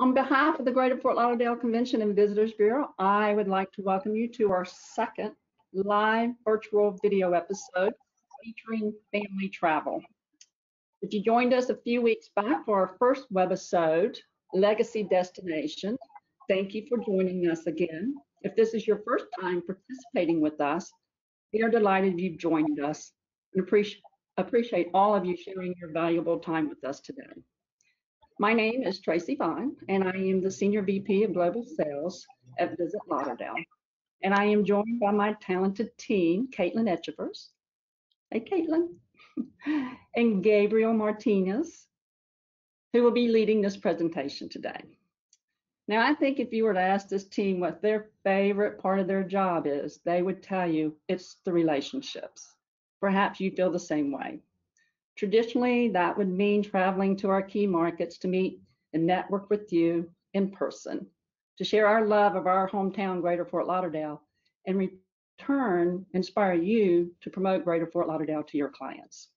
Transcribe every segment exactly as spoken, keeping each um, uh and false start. On behalf of the Greater Fort Lauderdale Convention and Visitors Bureau, I would like to welcome you to our second live virtual video episode featuring family travel. If you joined us a few weeks back for our first webisode, Legacy Destination, thank you for joining us again. If this is your first time participating with us, we are delighted you've joined us and appreciate appreciate all of you sharing your valuable time with us today. My name is Tracy Vaughn, and I am the Senior V P of Global Sales at Visit Lauderdale. And I am joined by my talented team, Caitlin Etchevers. Hey, Caitlin. And Gabriel Martinez, who will be leading this presentation today. Now, I think if you were to ask this team what their favorite part of their job is, they would tell you it's the relationships. Perhaps you feel the same way. Traditionally, that would mean traveling to our key markets to meet and network with you in person, to share our love of our hometown, Greater Fort Lauderdale, and return, inspire you to promote Greater Fort Lauderdale to your clients.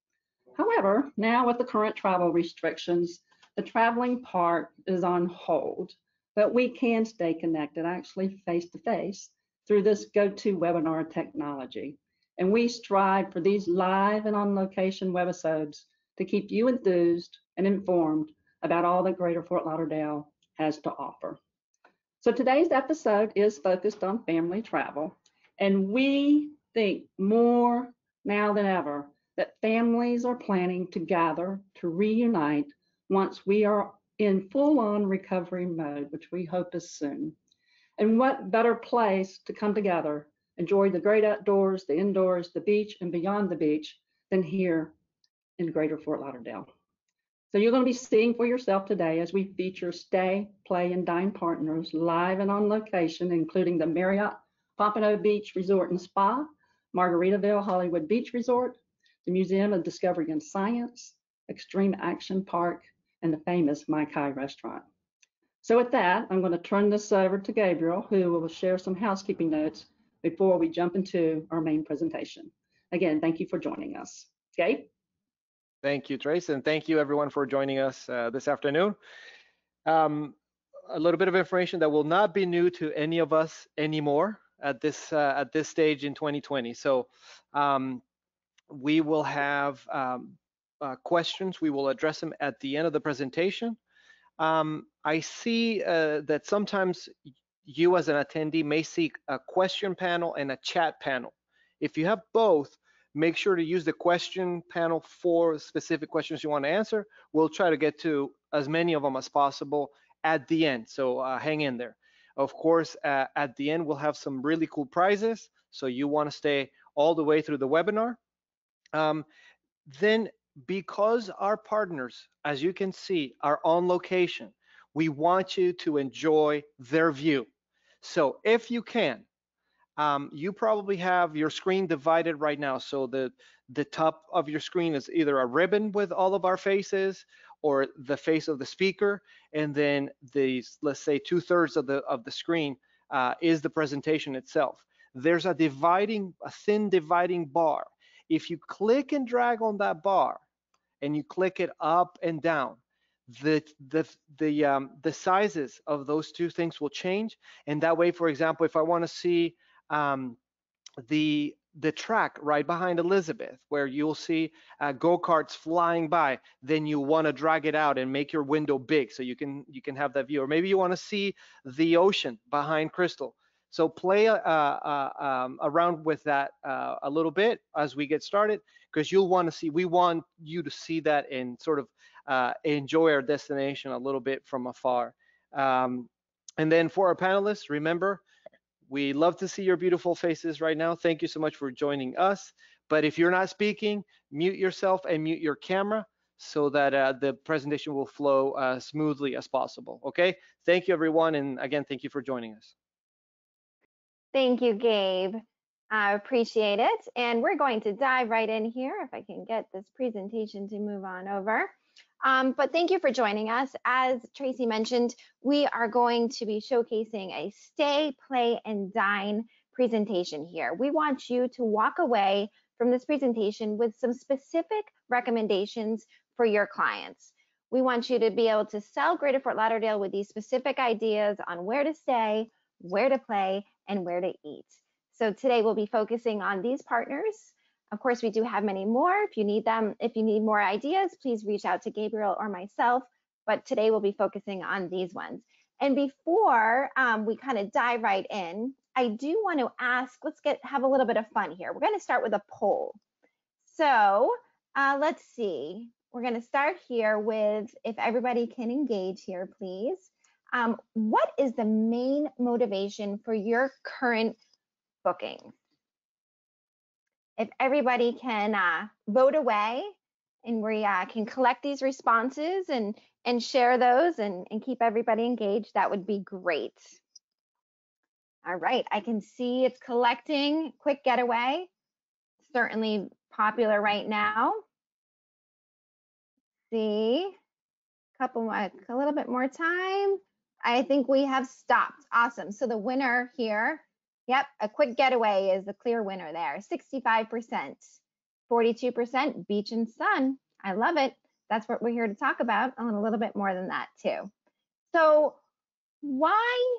However, now with the current travel restrictions, the traveling part is on hold, but we can stay connected actually face-to-face through this go-to webinar technology. And we strive for these live and on-location webisodes to keep you enthused and informed about all that Greater Fort Lauderdale has to offer. So today's episode is focused on family travel, and we think more now than ever that families are planning to gather to reunite once we are in full-on recovery mode, which we hope is soon. And what better place to come together, enjoy the great outdoors, the indoors, the beach, and beyond the beach than here in Greater Fort Lauderdale. So you're going to be seeing for yourself today as we feature stay, play, and dine partners live and on location, including the Marriott Pompano Beach Resort and Spa, Margaritaville Hollywood Beach Resort, the Museum of Discovery and Science, Extreme Action Park, and the famous Mai-Kai Restaurant. So with that, I'm going to turn this over to Gabriel, who will share some housekeeping notes before we jump into our main presentation. Again, thank you for joining us. Gabe? Thank you, Trace, and thank you everyone for joining us uh, this afternoon. Um, a little bit of information that will not be new to any of us anymore at this uh, at this stage in twenty twenty. So um, we will have um, uh, questions. We will address them at the end of the presentation. Um, I see uh, that sometimes you as an attendee may see a question panel and a chat panel. If you have both, make sure to use the question panel for specific questions you want to answer. We'll try to get to as many of them as possible at the end, so uh, hang in there. Of course, uh, at the end, we'll have some really cool prizes, so you want to stay all the way through the webinar. Um, then, because our partners, as you can see, are on location, we want you to enjoy their view. So if you can, um, you probably have your screen divided right now. So the, the top of your screen is either a ribbon with all of our faces or the face of the speaker. And then these, let's say two thirds of the, of the screen uh, is the presentation itself. There's a dividing, a thin dividing bar. If you click and drag on that bar and you click it up and down, the the the um the sizes of those two things will change, and that way, for example, if I want to see um the the track right behind Elizabeth, where you'll see uh, go-karts flying by, then you want to drag it out and make your window big so you can you can have that view. Or maybe you want to see the ocean behind Crystal. So play uh, uh, um, around with that uh, a little bit as we get started, because you'll want to see, we want you to see that and sort of uh, enjoy our destination a little bit from afar. Um, and then for our panelists, remember, we love to see your beautiful faces right now. Thank you so much for joining us. But if you're not speaking, mute yourself and mute your camera so that uh, the presentation will flow uh, smoothly as possible, okay? Thank you, everyone. And again, thank you for joining us. Thank you, Gabe. I appreciate it. And we're going to dive right in here if I can get this presentation to move on over. Um, but thank you for joining us. As Tracy mentioned, we are going to be showcasing a stay, play, and dine presentation here. We want you to walk away from this presentation with some specific recommendations for your clients. We want you to be able to sell Greater Fort Lauderdale with these specific ideas on where to stay, where to play, and where to eat. So today we'll be focusing on these partners. Of course, we do have many more. If you need them, if you need more ideas, please reach out to Gabriel or myself, but today we'll be focusing on these ones. And before um, we kind of dive right in, I do want to ask, let's get have a little bit of fun here. We're going to start with a poll. So uh, let's see, we're going to start here with, if everybody can engage here, please. Um, what is the main motivation for your current booking? If everybody can uh, vote away, and we uh, can collect these responses and, and share those and, and keep everybody engaged, that would be great. All right, I can see it's collecting. Quick getaway, certainly popular right now. See, a couple more, a little bit more time. I think we have stopped. Awesome. So the winner here, yep, a quick getaway is the clear winner there. sixty-five percent, forty-two percent beach and sun. I love it. That's what we're here to talk about. I want a little bit more than that too. So why?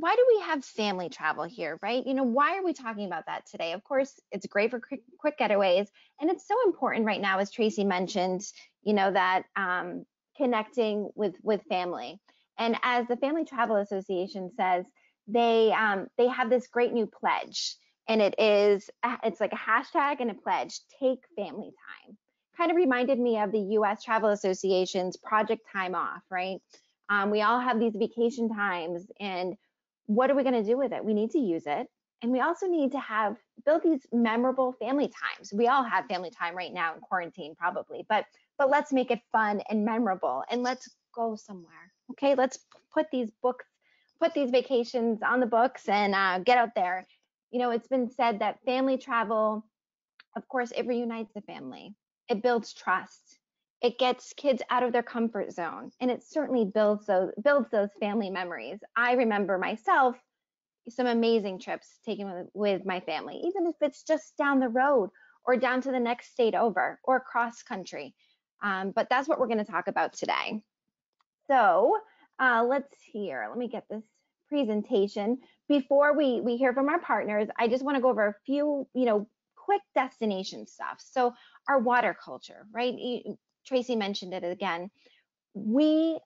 Why do we have family travel here, right? You know, why are we talking about that today? Of course, it's great for quick, quick getaways, and it's so important right now, as Tracy mentioned, you know, that um, connecting with, with family. And as the Family Travel Association says, they um, they have this great new pledge, and it is, it's like a hashtag and a pledge, take family time. Kind of reminded me of the U S Travel Association's Project Time Off, right? Um, we all have these vacation times, and what are we going to do with it? We need to use it. And we also need to have, build these memorable family times. We all have family time right now in quarantine probably, but, but let's make it fun and memorable, and let's go somewhere. Okay, let's put these books, put these vacations on the books and uh, get out there. You know, it's been said that family travel, of course, it reunites the family. It builds trust. It gets kids out of their comfort zone, and it certainly builds those, builds those family memories. I remember myself some amazing trips taken with, with my family, even if it's just down the road or down to the next state over or cross country. Um, but that's what we're going to talk about today. So uh, let's hear, let me get this presentation. Before we, we hear from our partners, I just want to go over a few, you know, quick destination stuff. So our water culture, right? You, Tracy mentioned it again. We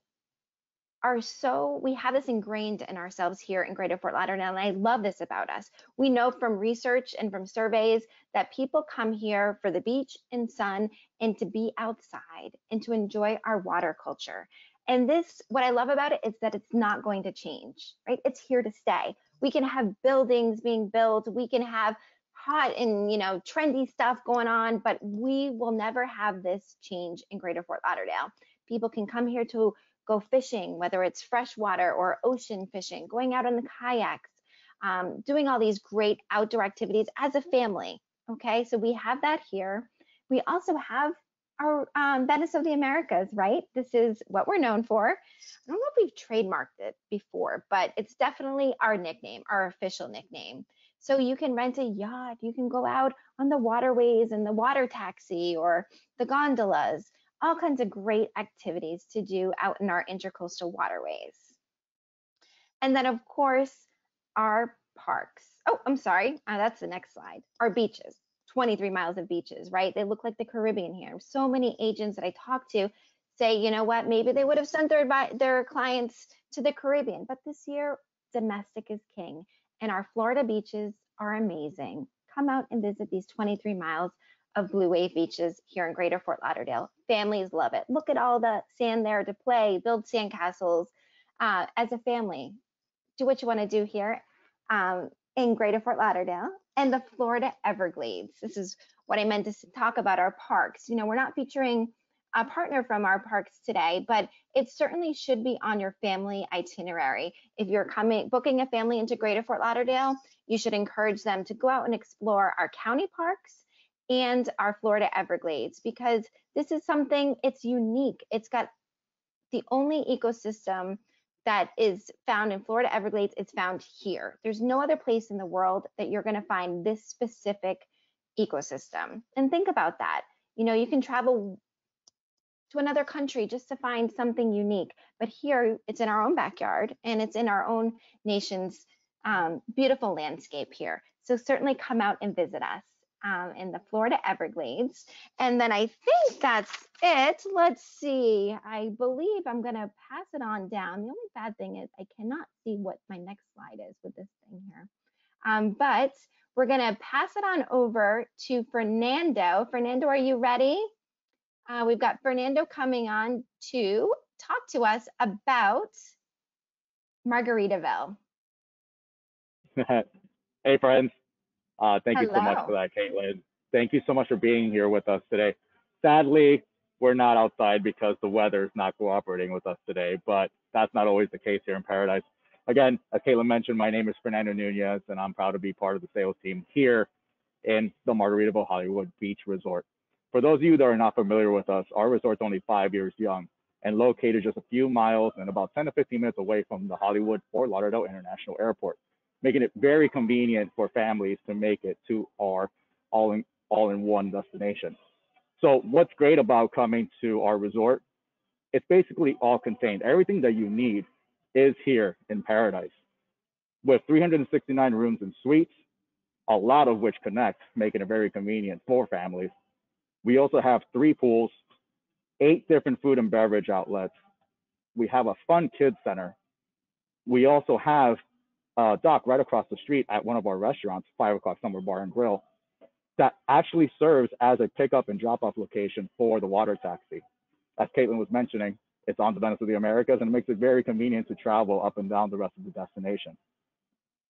are so, we have this ingrained in ourselves here in Greater Fort Lauderdale, and I love this about us. We know from research and from surveys that people come here for the beach and sun and to be outside and to enjoy our water culture. And this, what I love about it is that it's not going to change, right? It's here to stay. We can have buildings being built. We can have hot and, you know, trendy stuff going on, but we will never have this change in Greater Fort Lauderdale. People can come here to go fishing, whether it's freshwater or ocean fishing, going out on the kayaks, um, doing all these great outdoor activities as a family. Okay, so we have that here. We also have our um, Venice of the Americas, right? This is what we're known for. I don't know if we've trademarked it before, but it's definitely our nickname, our official nickname. So you can rent a yacht, you can go out on the waterways and the water taxi or the gondolas, all kinds of great activities to do out in our intercoastal waterways. And then, of course, our parks. Oh, I'm sorry, uh, that's the next slide. Our beaches, twenty-three miles of beaches, right? They look like the Caribbean here. So many agents that I talk to say, you know what, maybe they would have sent their, their clients to the Caribbean, but this year, domestic is king. And our Florida beaches are amazing. Come out and visit these twenty-three miles of blue wave beaches here in Greater Fort Lauderdale. Families love it. Look at all the sand there to play, build sandcastles uh, as a family. Do what you want to do here um, in Greater Fort Lauderdale. And the Florida Everglades. This is what I meant to talk about, our parks. You know, we're not featuring a partner from our parks today, but it certainly should be on your family itinerary. If you're coming, booking a family into Greater Fort Lauderdale, you should encourage them to go out and explore our county parks and our Florida Everglades, because this is something, it's unique. It's got the only ecosystem that is found in Florida Everglades is found here. There's no other place in the world that you're gonna find this specific ecosystem. And think about that. You know, you can travel to another country just to find something unique. But here it's in our own backyard and it's in our own nation's um, beautiful landscape here. So certainly come out and visit us um, in the Florida Everglades. And then I think that's it. Let's see. I believe I'm going to pass it on down. The only bad thing is I cannot see what my next slide is with this thing here. Um, but we're going to pass it on over to Fernando. Fernando, are you ready? Uh, we've got Fernando coming on to talk to us about Margaritaville. Hey, friends. Uh, thank Hello. you so much for that, Caitlin. Thank you so much for being here with us today. Sadly, we're not outside because the weather is not cooperating with us today, but that's not always the case here in Paradise. Again, as Caitlin mentioned, my name is Fernando Nunez, and I'm proud to be part of the sales team here in the Margaritaville Hollywood Beach Resort. For those of you that are not familiar with us, our resort's only five years young and located just a few miles and about ten to fifteen minutes away from the Hollywood Fort Lauderdale International Airport, making it very convenient for families to make it to our all-in, all-in-one destination. So what's great about coming to our resort? It's basically all contained. Everything that you need is here in Paradise, with three hundred sixty-nine rooms and suites, a lot of which connect, making it very convenient for families. We also have three pools, eight different food and beverage outlets. We have a fun kids center. We also have a dock right across the street at one of our restaurants, Five O'Clock Summer Bar and Grill, that actually serves as a pickup and drop-off location for the water taxi. As Caitlin was mentioning, it's on the Venice of the Americas, and it makes it very convenient to travel up and down the rest of the destination.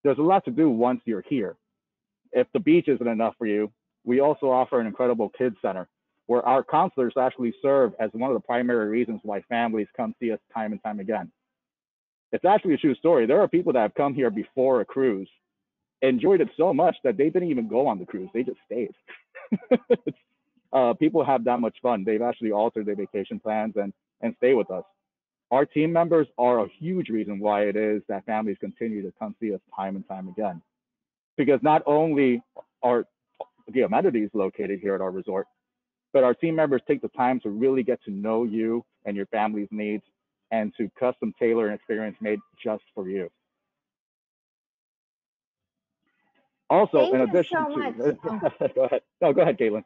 There's a lot to do once you're here. If the beach isn't enough for you, we also offer an incredible kids center where our counselors actually serve as one of the primary reasons why families come see us time and time again. It's actually a true story. There are people that have come here before a cruise, enjoyed it so much that they didn't even go on the cruise. They just stayed. uh, people have that much fun. They've actually altered their vacation plans and and stay with us. Our team members are a huge reason why it is that families continue to come see us time and time again, because not only are the amenities located here at our resort, but our team members take the time to really get to know you and your family's needs and to custom tailor an experience made just for you. Also, Thank in addition so to- much. Go ahead. No, go ahead, Caitlin.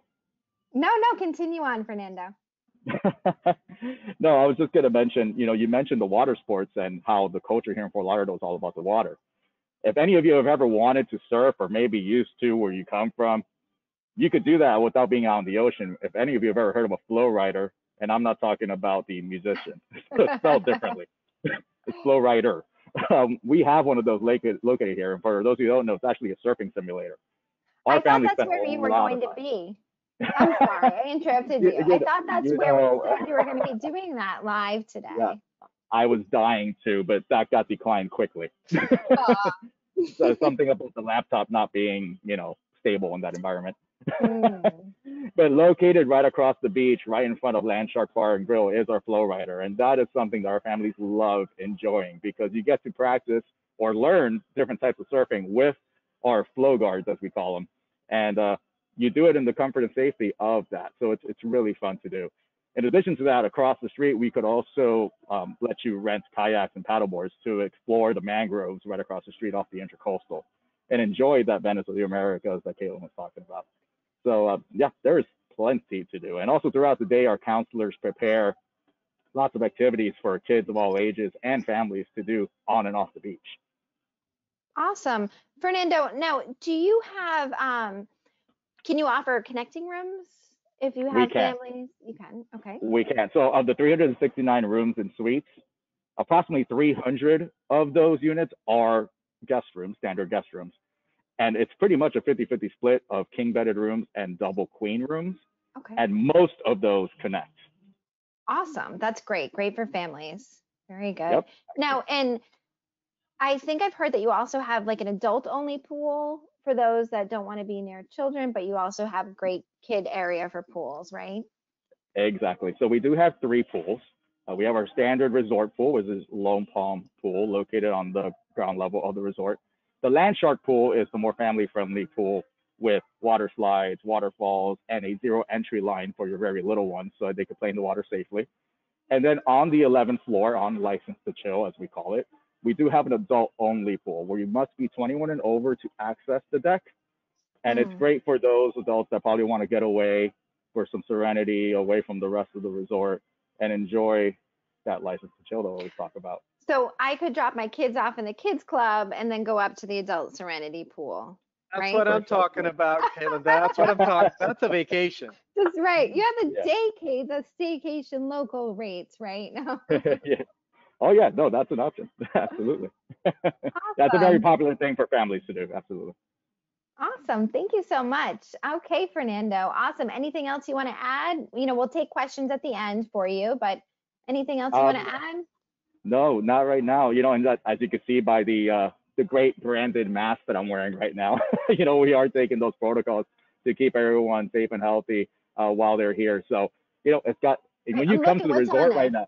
No, no, continue on, Fernando. No, I was just going to mention, you know, you mentioned the water sports and how the culture here in Fort Lauderdale is all about the water. If any of you have ever wanted to surf or maybe used to where you come from, you could do that without being out in the ocean. If any of you have ever heard of a Flowrider, and I'm not talking about the musician, it's spelled differently. It's Flowrider. Um, we have one of those located here. And for those of you who don't know, it's actually a surfing simulator. Our I thought that's where you were going to be. I'm sorry, I interrupted you. you, you I thought that's you where know, we said you were going to be doing that live today. Yeah, I was dying to, but that got declined quickly. So something about the laptop not being, you know, stable in that environment. Mm. But located right across the beach, right in front of Land Shark Bar and Grill, is our Flowrider, and that is something that our families love enjoying because you get to practice or learn different types of surfing with our flow guards, as we call them, and. Uh, You do it in the comfort and safety of that. So it's it's really fun to do. In addition to that, across the street, we could also um, let you rent kayaks and paddleboards to explore the mangroves right across the street off the Intracoastal and enjoy that Venice of the Americas that Caitlin was talking about. So uh, yeah, there's plenty to do. And also throughout the day, our counselors prepare lots of activities for kids of all ages and families to do on and off the beach. Awesome. Fernando, now, do you have, um, can you offer connecting rooms if you have families? You can, okay. We can. So of the three hundred sixty-nine rooms and suites, approximately three hundred of those units are guest rooms, standard guest rooms. And it's pretty much a fifty fifty split of king-bedded rooms and double queen rooms. Okay. And most of those connect. Awesome. That's great. Great for families. Very good. Yep. Now, and I think I've heard that you also have like an adult-only pool for those that don't want to be near children, but you also have great kid area for pools, right? Exactly. So we do have three pools. Uh, we have our standard resort pool, which is Lone Palm pool located on the ground level of the resort. The Land Shark pool is the more family friendly pool with water slides, waterfalls, and a zero entry line for your very little ones so they could play in the water safely. And then on the eleventh floor, on License to Chill, as we call it, we do have an adult-only pool where you must be twenty-one and over to access the deck. And mm. it's great for those adults that probably want to get away for some serenity, away from the rest of the resort, and enjoy that License to Chill that we always talk about. So I could drop my kids off in the kids club and then go up to the adult serenity pool. That's right? what I'm talking about, Caitlin. That's what I'm talking about. That's a vacation. That's right. You have the yeah. daycare, the staycation local rates right now. yeah. Oh, yeah. No, that's an option. Absolutely. Awesome. That's a very popular thing for families to do. Absolutely. Awesome. Thank you so much. Okay, Fernando. Awesome. Anything else you want to add? You know, we'll take questions at the end for you, but anything else you um, want to add? No, not right now. You know, and that, as you can see by the uh, the great branded mask that I'm wearing right now, you know, we are taking those protocols to keep everyone safe and healthy uh, while they're here. So, you know, it's got, right, when you I'm come to the resort right now,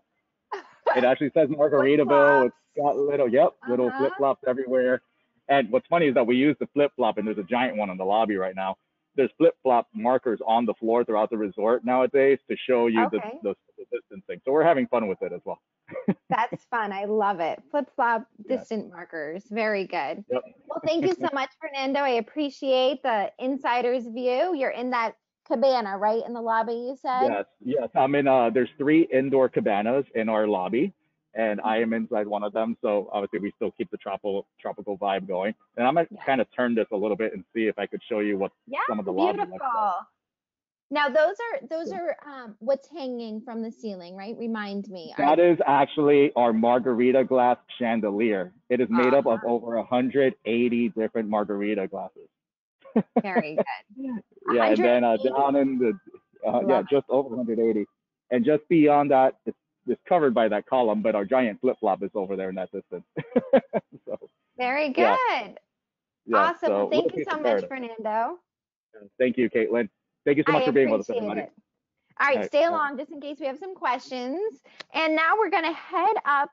it actually says Margaritaville. It's got little, yep, little uh-huh. flip-flops everywhere. And what's funny is that we use the flip-flop, and there's a giant one in the lobby right now. There's flip-flop markers on the floor throughout the resort nowadays to show you okay. the, the, the distancing. So we're having fun with it as well. That's fun. I love it. Flip-flop distant yes. markers. Very good. Yep. Well, thank you so much, Fernando. I appreciate the insider's view. You're in that cabana, right, in the lobby, you said? Yes. Yes. I'm in, uh, there's three indoor cabanas in our lobby, and I am inside one of them. So obviously we still keep the tropical tropical vibe going. And I'm going to yeah. kind of turn this a little bit and see if I could show you what yeah, some of the lobby looks like. Now those are, those are um, what's hanging from the ceiling, right? Remind me. That right. is actually our margarita glass chandelier. It is made uh-huh. up of over one hundred eighty different margarita glasses. Very good. yeah, and then uh, down in the, uh, yeah, just over one hundred eighty. And just beyond that, it's It's covered by that column, but our giant flip-flop is over there in that distance. so, Very good. Yeah. Yeah, awesome. So Thank you so much, Fernando. Thank you, Caitlin. Thank you so much I for being with us, everybody. It. All right, All right. stay All along right. just in case we have some questions. And now we're going to head up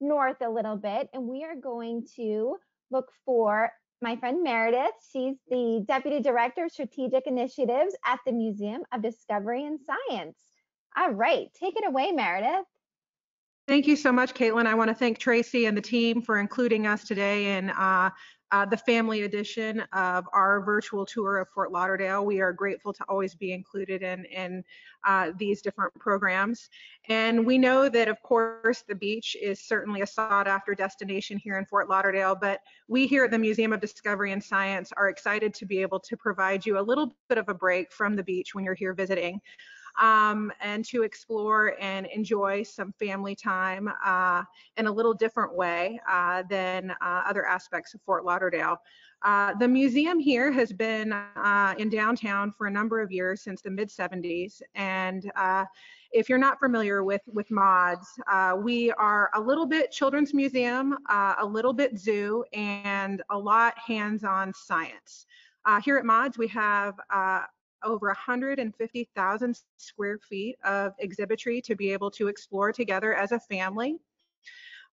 north a little bit, and we are going to look for my friend Meredith. She's the Deputy Director of Strategic Initiatives at the Museum of Discovery and Science. All right, take it away, Meredith. Thank you so much, Caitlin. I want to thank Tracy and the team for including us today in uh, uh, the family edition of our virtual tour of Fort Lauderdale. We are grateful to always be included in, in uh, these different programs. And we know that, of course, the beach is certainly a sought-after destination here in Fort Lauderdale, but we here at the Museum of Discovery and Science are excited to be able to provide you a little bit of a break from the beach when you're here visiting. Um, and to explore and enjoy some family time uh, in a little different way uh, than uh, other aspects of Fort Lauderdale. Uh, the museum here has been uh, in downtown for a number of years, since the mid seventies. And uh, if you're not familiar with, with MODS, uh, we are a little bit children's museum, uh, a little bit zoo, and a lot hands-on science. Uh, here at MODS, we have uh, over one hundred fifty thousand square feet of exhibitry to be able to explore together as a family.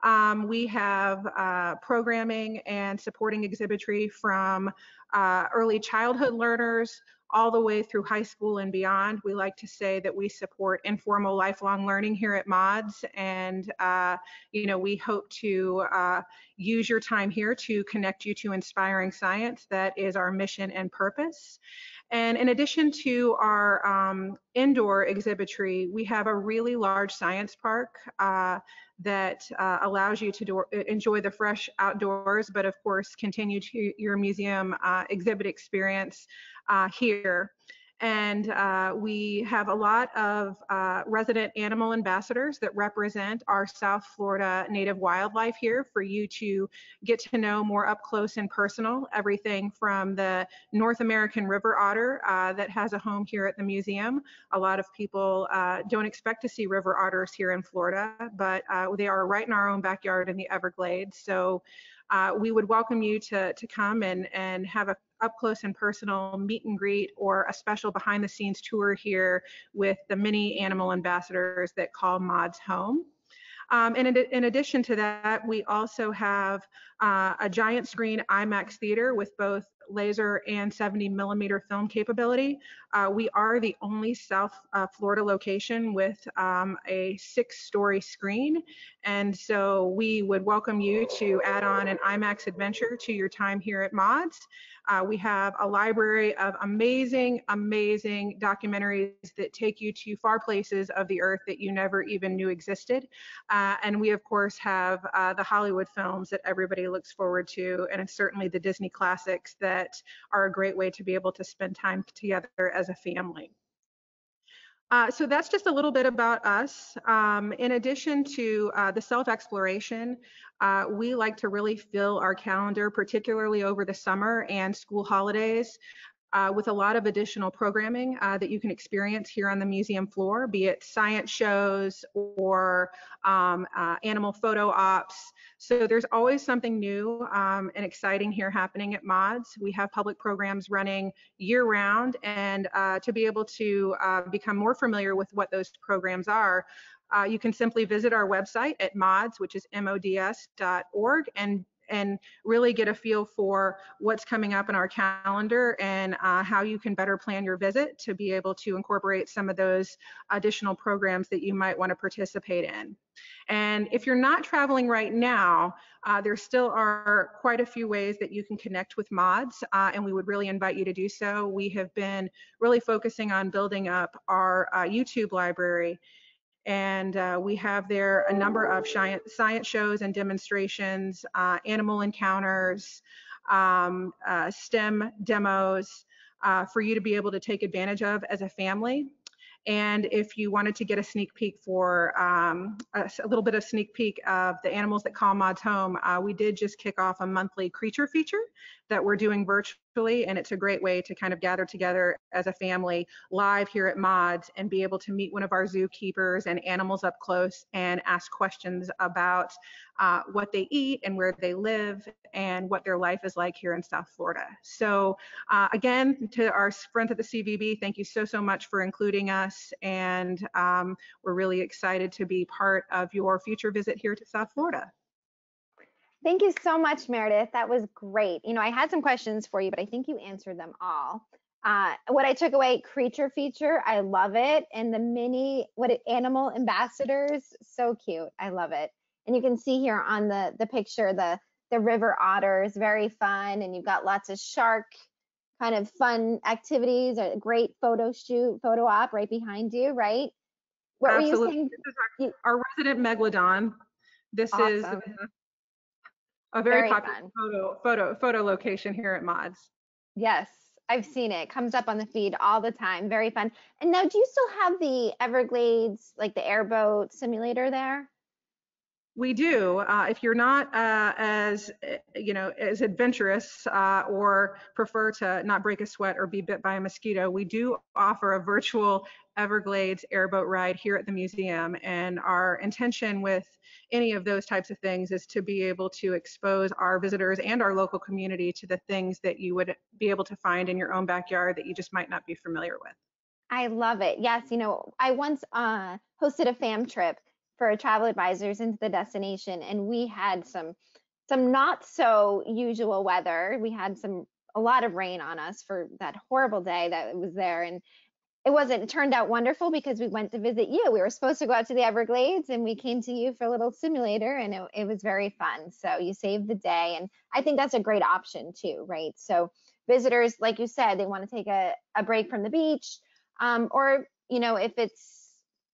Um, we have uh, programming and supporting exhibitry from uh, early childhood learners all the way through high school and beyond. We like to say that we support informal lifelong learning here at MODS, and uh, you know, we hope to uh, use your time here to connect you to inspiring science. That is our mission and purpose. And in addition to our um, indoor exhibitry, we have a really large science park uh, that uh, allows you to do, enjoy the fresh outdoors, but of course, continue to your museum uh, exhibit experience uh, here. And uh, we have a lot of uh, resident animal ambassadors that represent our South Florida native wildlife here for you to get to know more up close and personal. Everything from the North American river otter uh, that has a home here at the museum. A lot of people uh, don't expect to see river otters here in Florida, but uh, they are right in our own backyard in the Everglades. So uh, we would welcome you to, to come and, and have a up close and personal meet and greet or a special behind the scenes tour here with the many animal ambassadors that call MODS home. Um, and in, in addition to that, we also have uh, a giant screen IMAX theater with both laser and seventy millimeter film capability. Uh, we are the only South uh, Florida location with um, a six-story screen, and so we would welcome you to add on an IMAX adventure to your time here at MODS. Uh, we have a library of amazing, amazing documentaries that take you to far places of the earth that you never even knew existed. Uh, and we, of course, have uh, the Hollywood films that everybody looks forward to, and it's certainly the Disney classics that are a great way to be able to spend time together as a family. Uh, so that's just a little bit about us. Um, in addition to uh, the self-exploration, uh, we like to really fill our calendar, particularly over the summer and school holidays, uh, with a lot of additional programming uh, that you can experience here on the museum floor, be it science shows or um, uh, animal photo ops. So there's always something new um, and exciting here happening at MODS. We have public programs running year-round, and uh, to be able to uh, become more familiar with what those programs are, uh, you can simply visit our website at MODS, which is M O D S dot org, and and really get a feel for what's coming up in our calendar and uh, how you can better plan your visit to be able to incorporate some of those additional programs that you might want to participate in. And if you're not traveling right now, uh, there still are quite a few ways that you can connect with MODS, uh, and we would really invite you to do so. We have been really focusing on building up our uh, YouTube library, and uh, we have there a number of science shows and demonstrations, uh, animal encounters, um, uh, STEM demos uh, for you to be able to take advantage of as a family. And if you wanted to get a sneak peek for um, a, a little bit of sneak peek of the animals that call MODS home, uh, we did just kick off a monthly creature feature that we're doing virtually, and it's a great way to kind of gather together as a family live here at MODS and be able to meet one of our zookeepers and animals up close and ask questions about uh, what they eat and where they live and what their life is like here in South Florida. So uh, again, to our friends at the C V B, thank you so, so much for including us, and um, we're really excited to be part of your future visit here to South Florida. Thank you so much, Meredith. That was great. You know, I had some questions for you, but I think you answered them all. Uh, what I took away, creature feature, I love it. And the mini, what it, animal ambassadors, so cute. I love it. And you can see here on the, the picture, the, the river otters, very fun. And you've got lots of shark kind of fun activities, a great photo shoot, photo op right behind you, right? What Absolutely. were you saying? This is our, our resident megalodon. This awesome. is... A very, very popular photo, photo, photo location here at MODS. Yes, I've seen it. It comes up on the feed all the time. Very fun. And now, do you still have the Everglades, like the airboat simulator there? We do. Uh, if you're not uh, as, you know, as adventurous uh, or prefer to not break a sweat or be bit by a mosquito, we do offer a virtual Everglades airboat ride here at the museum, and our intention with any of those types of things is to be able to expose our visitors and our local community to the things that you would be able to find in your own backyard that you just might not be familiar with. I love it. Yes, you know, I once uh, hosted a fam trip for travel advisors into the destination, and we had some some not so usual weather. We had some a lot of rain on us for that horrible day that it was there, and It wasn't it turned out wonderful because we went to visit you. We were supposed to go out to the Everglades, and we came to you for a little simulator, and it, it was very fun. So you saved the day, and I think that's a great option too, right? So visitors, like you said, they want to take a, a break from the beach, um, or you know, if it's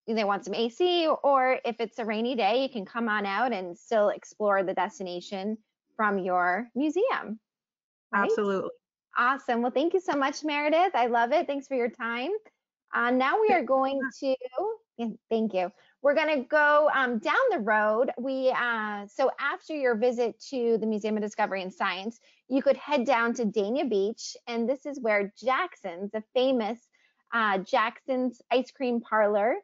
they want some A C, or if it's a rainy day, you can come on out and still explore the destination from your museum. Right? Absolutely. Awesome. Well, thank you so much, Meredith. I love it. Thanks for your time. Uh, now we are going to, thank you. We're going to go um, down the road. We uh, so after your visit to the Museum of Discovery and Science, you could head down to Dania Beach, and this is where Jaxsons, the famous uh, Jaxsons Ice Cream Parlor,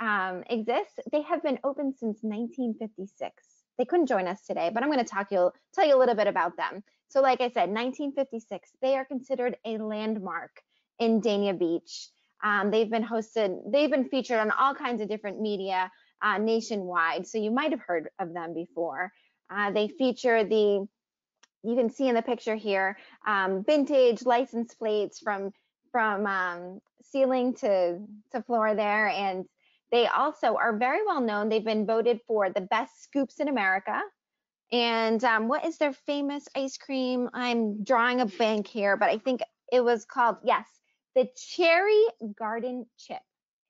um, exists. They have been open since nineteen fifty-six. They couldn't join us today, but I'm going to talk you tell you a little bit about them. So, like I said, nineteen fifty-six. They are considered a landmark in Dania Beach. Um, they've been hosted, they've been featured on all kinds of different media uh, nationwide, so you might have heard of them before. Uh, they feature the you can see in the picture here, um, vintage license plates from from um, ceiling to, to floor there. And they also are very well known. They've been voted for the best scoops in America. And um, what is their famous ice cream? I'm drawing a blank here, but I think it was called, yes, the Cherry Garden Chip.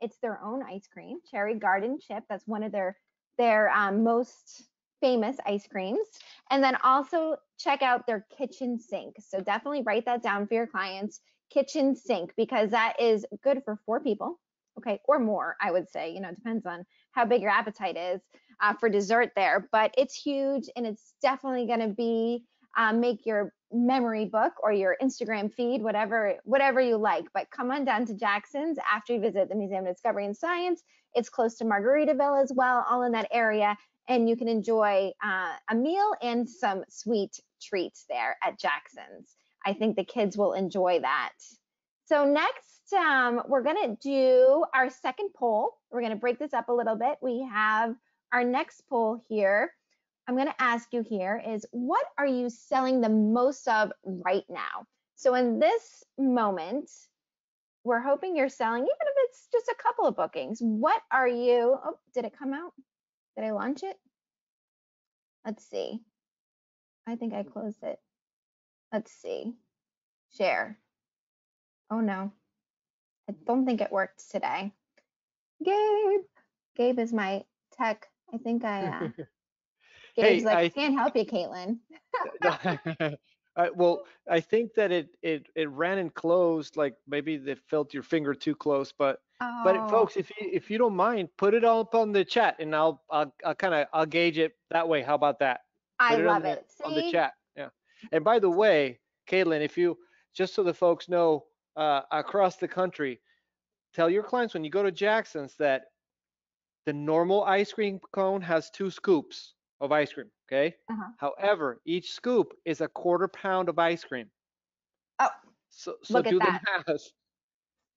It's their own ice cream, Cherry Garden Chip. That's one of their, their um, most famous ice creams. And then also check out their kitchen sink. So definitely write that down for your clients, kitchen sink, because that is good for four people, okay, or more, I would say, you know, it depends on how big your appetite is uh, for dessert there, but it's huge and it's definitely gonna be, uh, make your memory book or your Instagram feed, whatever whatever you like, but come on down to Jaxsons after you visit the Museum of Discovery and Science. It's close to Margaritaville as well, all in that area, and you can enjoy uh, a meal and some sweet treats there at Jaxsons. I think the kids will enjoy that. So next, um, we're gonna do our second poll. We're gonna break this up a little bit. We have our next poll here. I'm gonna ask you here is, what are you selling the most of right now? So in this moment, we're hoping you're selling, even if it's just a couple of bookings, what are you, oh, did it come out? Did I launch it? Let's see. I think I closed it. Let's see. Share. Oh no, I don't think it worked today. Gabe, Gabe is my tech. I think I, uh, Gabe's hey, like, I can't help you, Caitlin. uh, well, I think that it, it it ran and closed, like maybe they felt your finger too close, but oh. but folks, if you if you don't mind, put it all up on the chat and I'll I'll, I'll kind of I'll gauge it that way. How about that? Put I it love on it. The, on the chat. Yeah. And by the way, Caitlin, if you, just so the folks know uh, across the country, tell your clients when you go to Jaxsons that the normal ice cream cone has two scoops of ice cream, okay? Uh-huh. However, each scoop is a quarter pound of ice cream. Oh, so, so look do at that. The math.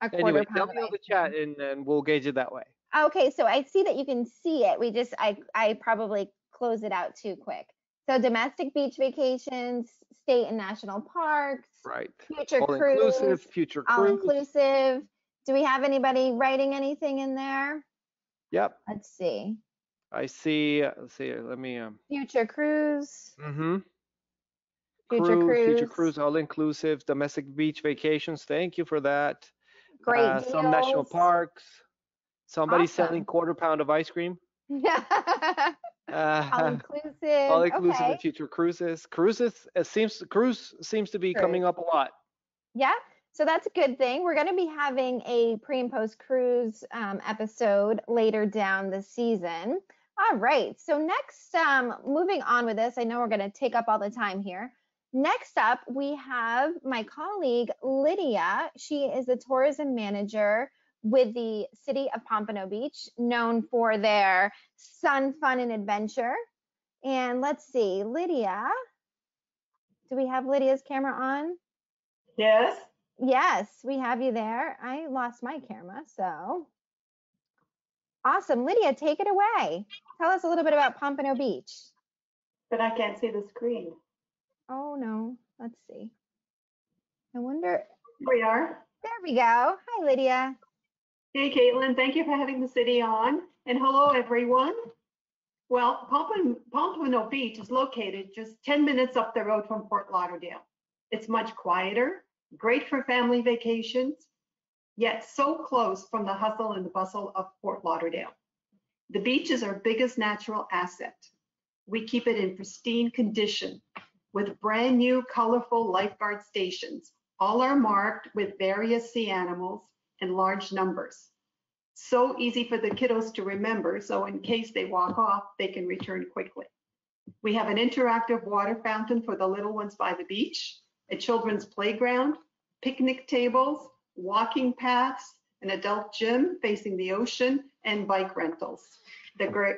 A quarter anyway, pound tell me on the chat and, and we'll gauge it that way. Okay, so I see that you can see it. We just, I, I probably close it out too quick. So domestic beach vacations, state and national parks, right? Future all cruise, inclusive, future all cruise. Inclusive. Do we have anybody writing anything in there? Yep. Let's see. I see. Uh, let's see. Let me. Um, future cruise. Mm-hmm. Future cruise, cruise. Future cruise, all inclusive, domestic beach vacations. Thank you for that. Great uh, deals. Some national parks. Somebody awesome. Selling quarter pound of ice cream. Yeah. Uh, all inclusive, all inclusive okay. And future cruises. Cruises it seems cruise seems to be cruise. Coming up a lot. Yeah, so that's a good thing. We're going to be having a pre and post cruise um, episode later down the season. All right. So next, um, moving on with this, I know we're going to take up all the time here. Next up, we have my colleague Lydia. She is the tourism manager with the city of Pompano Beach, known for their sun, fun, and adventure. And let's see, Lydia, do we have Lydia's camera on? Yes. Yes, we have you there. I lost my camera, so. Awesome, Lydia, take it away. Tell us a little bit about Pompano Beach. But I can't see the screen. Oh no, let's see. I wonder. Here we are. There we go, hi Lydia. Hey, Caitlin, thank you for having the city on. And hello, everyone. Well, Pompano Beach is located just ten minutes up the road from Fort Lauderdale. It's much quieter, great for family vacations, yet so close from the hustle and the bustle of Fort Lauderdale. The beach is our biggest natural asset. We keep it in pristine condition with brand new, colorful lifeguard stations. All are marked with various sea animals in large numbers. So easy for the kiddos to remember, so in case they walk off, they can return quickly. We have an interactive water fountain for the little ones by the beach, a children's playground, picnic tables, walking paths, an adult gym facing the ocean, and bike rentals. The great,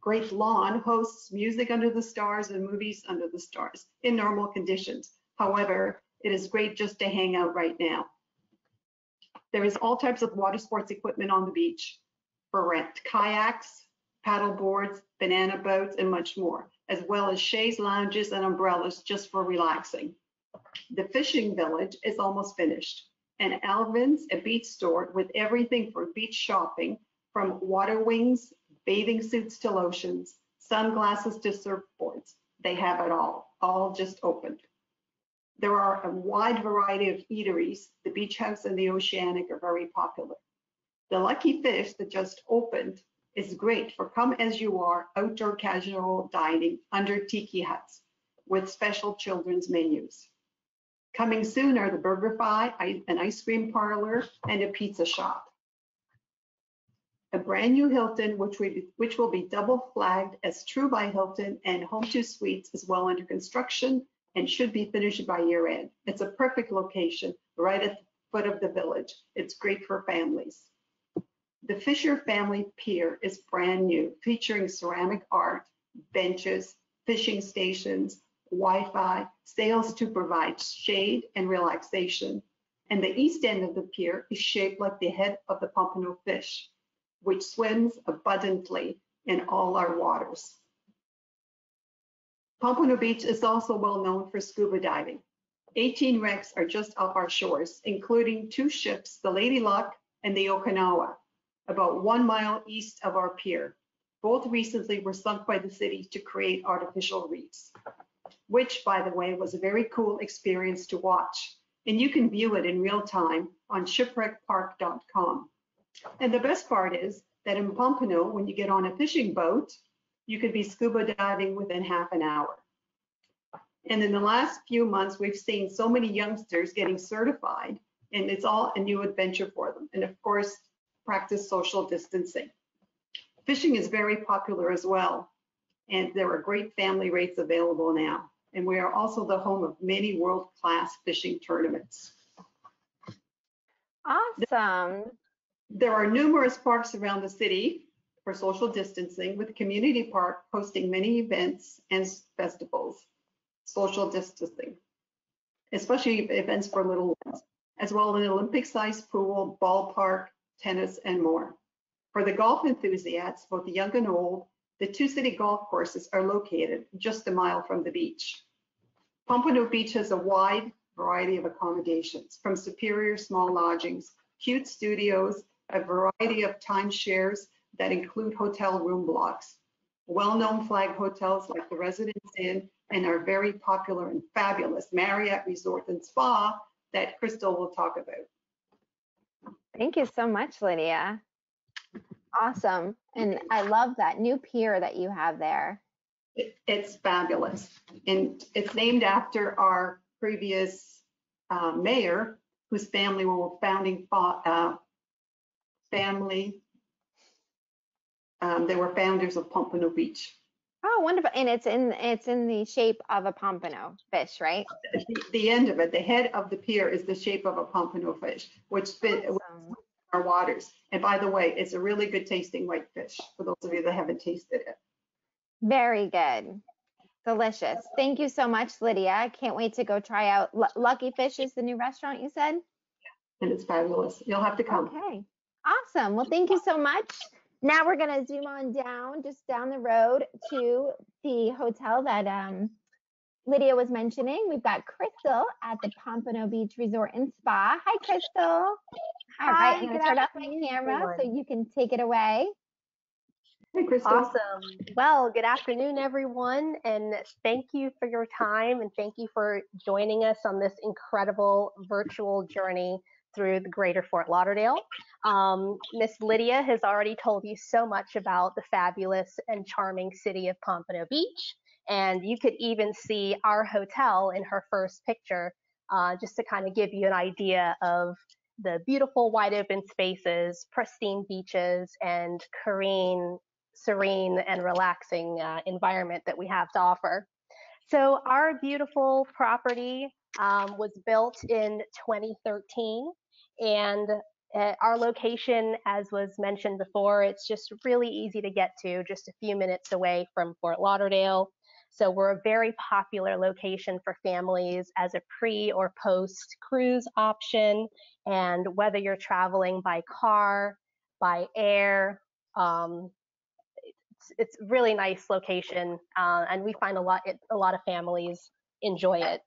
great lawn hosts music under the stars and movies under the stars in normal conditions. However, it is great just to hang out right now. There is all types of water sports equipment on the beach for rent, kayaks, paddle boards, banana boats, and much more. as well as chaise lounges and umbrellas just for relaxing. The fishing village is almost finished, and Alvin's, a beach store with everything for beach shopping, from water wings, bathing suits to lotions, sunglasses to surfboards. They have it all, all just opened. There are a wide variety of eateries. The Beach House and the Oceanic are very popular. The Lucky Fish that just opened is great for come as you are outdoor casual dining under tiki huts with special children's menus. Coming soon are the BurgerFi, an ice cream parlor, and a pizza shop. A brand new Hilton, which, we, which will be double flagged as True by Hilton and Home to Suites, is well under construction and should be finished by year end. It's a perfect location right at the foot of the village. It's great for families. The Fisher Family Pier is brand new, featuring ceramic art, benches, fishing stations, Wi-Fi, sails to provide shade and relaxation. And the east end of the pier is shaped like the head of the pompano fish, which swims abundantly in all our waters. Pompano Beach is also well known for scuba diving. eighteen wrecks are just off our shores, including two ships, the Lady Luck and the Okinawa, about one mile east of our pier. Both recently were sunk by the city to create artificial reefs, which, by the way, was a very cool experience to watch. And you can view it in real time on shipwreck park dot com. And the best part is that in Pompano, when you get on a fishing boat, you could be scuba diving within half an hour. And in the last few months, we've seen so many youngsters getting certified, and it's all a new adventure for them. And of course, practice social distancing. Fishing is very popular as well, and there are great family rates available now. And we are also the home of many world-class fishing tournaments. Awesome. There are numerous parks around the city for social distancing, with Community Park hosting many events and festivals, social distancing, especially events for little ones, as well as an Olympic-sized pool, ballpark, tennis, and more. For the golf enthusiasts, both young and old, the two city golf courses are located just a mile from the beach. Pompano Beach has a wide variety of accommodations, from superior small lodgings, cute studios, a variety of timeshares that include hotel room blocks, well-known flag hotels like the Residence Inn, and our very popular and fabulous Marriott Resort and Spa that Crystal will talk about. Thank you so much, Lydia. Awesome. And I love that new pier that you have there. It, it's fabulous. And it's named after our previous uh, mayor, whose family were founding uh, family. Um, they were founders of Pompano Beach. Oh, wonderful. And it's in it's in the shape of a pompano fish, right? The, the end of it, the head of the pier is the shape of a pompano fish, which spit awesome. Our waters. And by the way, it's a really good tasting white fish for those of you that haven't tasted it. Very good. Delicious. Thank you so much, Lydia. I can't wait to go try out. L Lucky Fish is the new restaurant you said? Yeah, and it's fabulous. You'll have to come. Okay, awesome. Well, thank you so much. Now we're going to zoom on down, just down the road to the hotel that um, Lydia was mentioning. We've got Crystal at the Pompano Beach Resort and Spa. Hi, Crystal. All Hi, right, I'm going to turn off my camera so you can take it away. Awesome. Well, good afternoon, everyone, and thank you for your time, and thank you for joining us on this incredible virtual journey through the Greater Fort Lauderdale. Um, Miss Lydia has already told you so much about the fabulous and charming city of Pompano Beach, and you could even see our hotel in her first picture, uh, just to kind of give you an idea of the beautiful wide open spaces, pristine beaches, and serene serene and relaxing uh, environment that we have to offer. So our beautiful property um, was built in twenty thirteen, and uh, our location, as was mentioned before, it's just really easy to get to, just a few minutes away from Fort Lauderdale. So we're a very popular location for families as a pre or post cruise option, and whether you're traveling by car, by air, um, it's it's really nice location, uh, and we find a lot it, a lot of families enjoy it.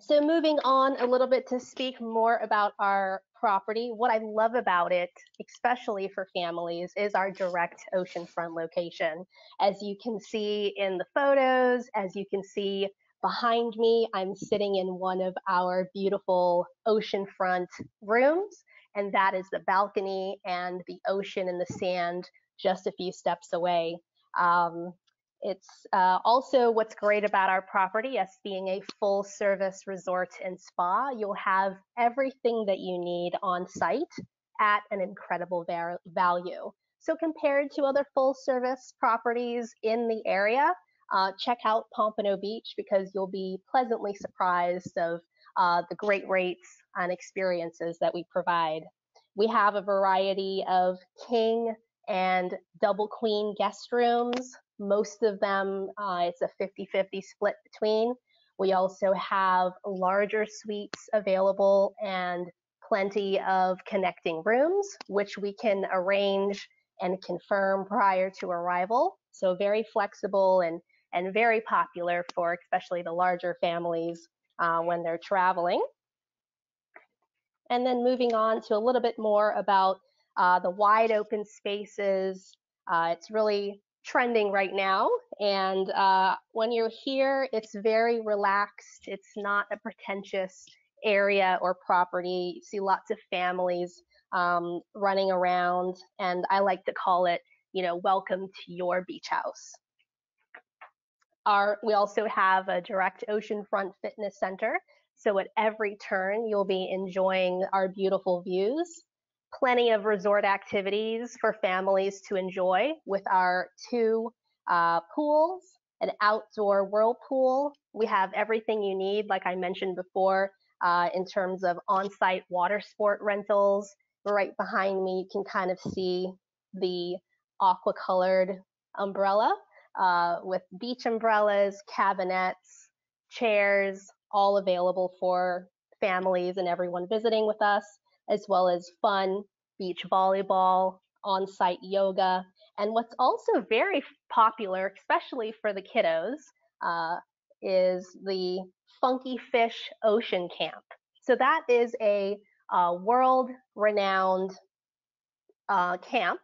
So moving on a little bit to speak more about our property. What I love about it, especially for families, is our direct oceanfront location. As you can see in the photos, as you can see behind me, I'm sitting in one of our beautiful oceanfront rooms, and that is the balcony and the ocean and the sand just a few steps away. Um, It's uh, also what's great about our property as being a full service resort and spa. You'll have everything that you need on site at an incredible value. So compared to other full service properties in the area, uh, check out Pompano Beach, because you'll be pleasantly surprised of uh, the great rates and experiences that we provide. We have a variety of king and double queen guest rooms. Most of them, uh, it's a fifty fifty split between. We also have larger suites available and plenty of connecting rooms, which we can arrange and confirm prior to arrival. So very flexible and, and very popular for especially the larger families uh, when they're traveling. And then moving on to a little bit more about uh, the wide open spaces. Uh, it's really trending right now, and uh, when you're here, it's very relaxed. It's not a pretentious area or property. You see lots of families um, running around, and I like to call it, you know, welcome to your beach house. Our, we also have a direct oceanfront fitness center, so at every turn you'll be enjoying our beautiful views. Plenty of resort activities for families to enjoy with our two uh, pools, an outdoor whirlpool. We have everything you need, like I mentioned before, uh, in terms of on-site water sport rentals. Right behind me, you can kind of see the aqua-colored umbrella uh, with beach umbrellas, cabinets, chairs, all available for families and everyone visiting with us, as well as fun, beach volleyball, on-site yoga, and what's also very popular, especially for the kiddos, uh, is the Funky Fish Ocean Camp. So that is a uh, world-renowned uh, camp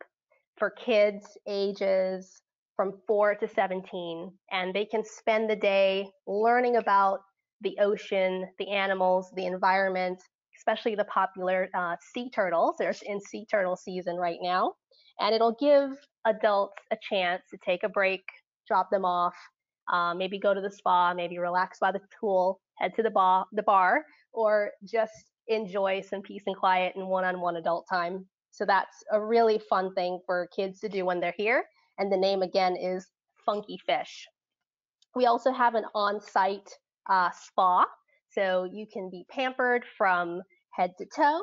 for kids ages from four to seventeen, and they can spend the day learning about the ocean, the animals, the environment, especially the popular uh, sea turtles. They're in sea turtle season right now. And it'll give adults a chance to take a break, drop them off, uh, maybe go to the spa, maybe relax by the pool, head to the, ba the bar, or just enjoy some peace and quiet and one-on-one adult time. So that's a really fun thing for kids to do when they're here. And the name again is Funky Fish. We also have an on-site uh, spa. So you can be pampered from head to toe,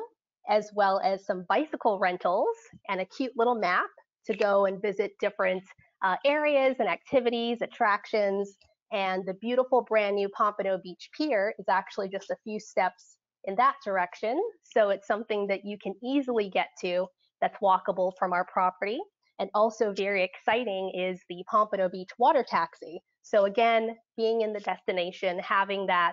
as well as some bicycle rentals and a cute little map to go and visit different uh, areas and activities, attractions, and the beautiful brand new Pompano Beach Pier is actually just a few steps in that direction. So it's something that you can easily get to that's walkable from our property. And also very exciting is the Pompano Beach water taxi. So again, being in the destination, having that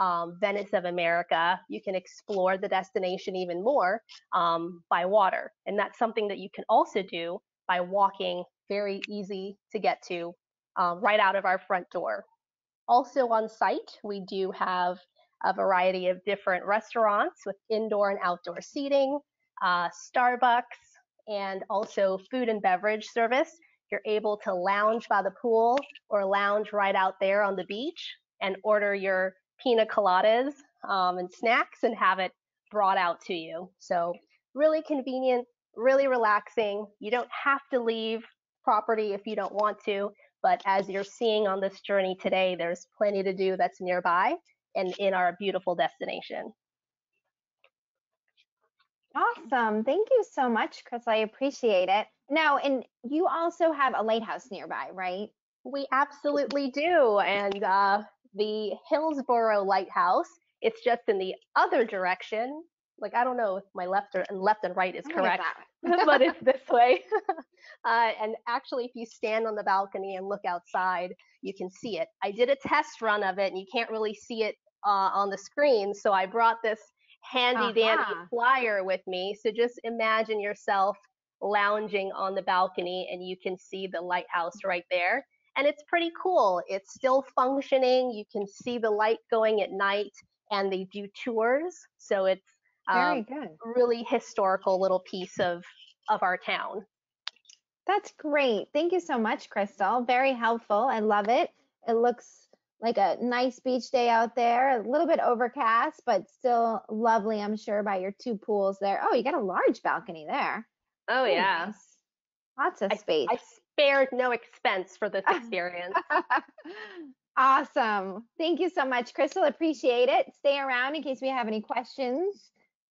Um, Venice of America, you can explore the destination even more um, by water. And that's something that you can also do by walking, very easy to get to uh, right out of our front door. Also on site, we do have a variety of different restaurants with indoor and outdoor seating, uh, Starbucks, and also food and beverage service. You're able to lounge by the pool or lounge right out there on the beach and order your pina coladas um, and snacks and have it brought out to you. So really convenient, really relaxing. You don't have to leave property if you don't want to, but as you're seeing on this journey today, there's plenty to do that's nearby and in our beautiful destination. Awesome. Thank you so much, Chris. I appreciate it. Now, and you also have a lighthouse nearby, right? We absolutely do. And uh, the Hillsborough Lighthouse, it's just in the other direction. Like, I don't know if my left or and left and right is correct, but it's this way. Uh, and actually, if you stand on the balcony and look outside, you can see it. I did a test run of it, and you can't really see it uh, on the screen. So I brought this handy dandy uh-huh. flyer with me. So just imagine yourself lounging on the balcony, and you can see the lighthouse right there. And it's pretty cool. It's still functioning. You can see the light going at night, and they do tours. So it's um, very good. Really historical little piece of, of our town. That's great. Thank you so much, Crystal. Very helpful. I love it. It looks like a nice beach day out there, a little bit overcast, but still lovely, I'm sure, by your two pools there. Oh, you got a large balcony there. Oh, very yeah. Nice. Lots of space. I, I spared no expense for this experience. Awesome. Thank you so much, Crystal. Appreciate it. Stay around in case we have any questions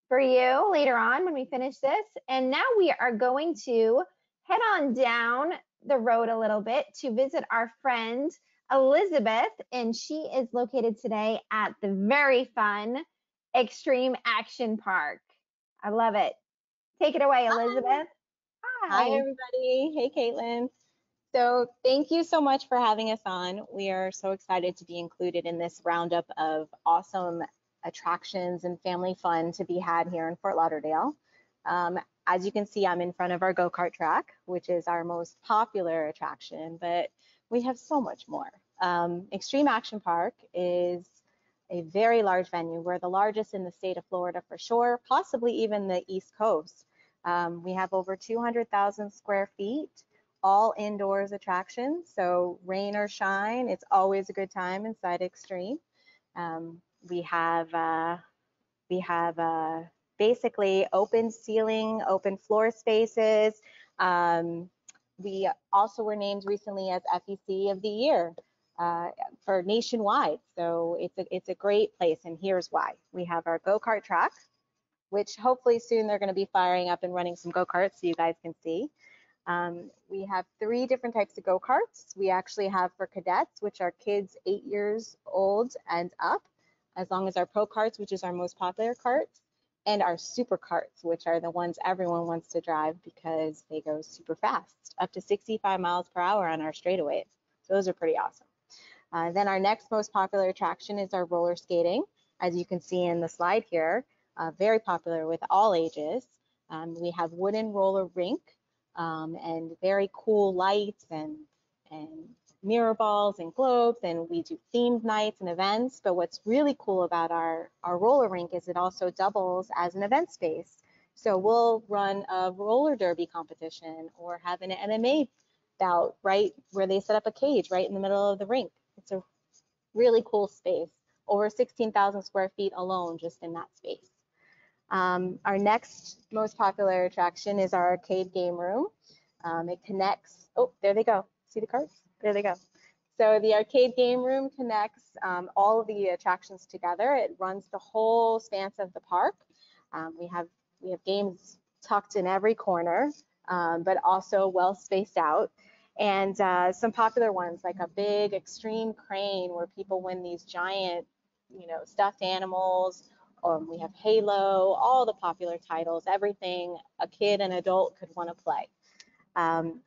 for you later on when we finish this. And now we are going to head on down the road a little bit to visit our friend Elizabeth, and she is located today at the very fun Extreme Action Park. I love it. Take it away, Elizabeth. Hi, Hi everybody. Hey, Caitlin. So thank you so much for having us on. We are so excited to be included in this roundup of awesome attractions and family fun to be had here in Fort Lauderdale. Um, As you can see, I'm in front of our go-kart track, which is our most popular attraction, but we have so much more. Um, Extreme Action Park is a very large venue. We're the largest in the state of Florida for sure, possibly even the East Coast. Um, we have over two hundred thousand square feet, all indoors attractions. So rain or shine, it's always a good time inside Extreme. Um, we have, uh, we have, uh, basically open ceiling, open floor spaces. Um, we also were named recently as F E C of the Year uh, for nationwide. So it's a, it's a great place, and here's why. We have our go-kart track, which hopefully soon they're gonna be firing up and running some go-karts so you guys can see. Um, we have three different types of go-karts. We actually have for cadets, which are kids eight years old and up, as long as our pro karts, which is our most popular karts, and our super karts, which are the ones everyone wants to drive because they go super fast, up to sixty-five miles per hour on our straightaways. So those are pretty awesome. Uh, then our next most popular attraction is our roller skating. As you can see in the slide here, uh, very popular with all ages. Um, we have wooden roller rink um, and very cool lights and, and mirror balls and globes, and we do themed nights and events. But what's really cool about our, our roller rink is it also doubles as an event space. So we'll run a roller derby competition or have an M M A bout right where they set up a cage right in the middle of the rink. It's a really cool space, over sixteen thousand square feet alone just in that space. Um, our next most popular attraction is our arcade game room. Um, it connects, oh, there they go, see the carts? There they go. So the arcade game room connects um, all of the attractions together. It runs the whole span of the park. Um, we have we have games tucked in every corner, um, but also well spaced out. And uh, some popular ones like a big extreme crane where people win these giant, you know, stuffed animals. Um, we have Halo, all the popular titles, everything a kid and adult could want to play. Um,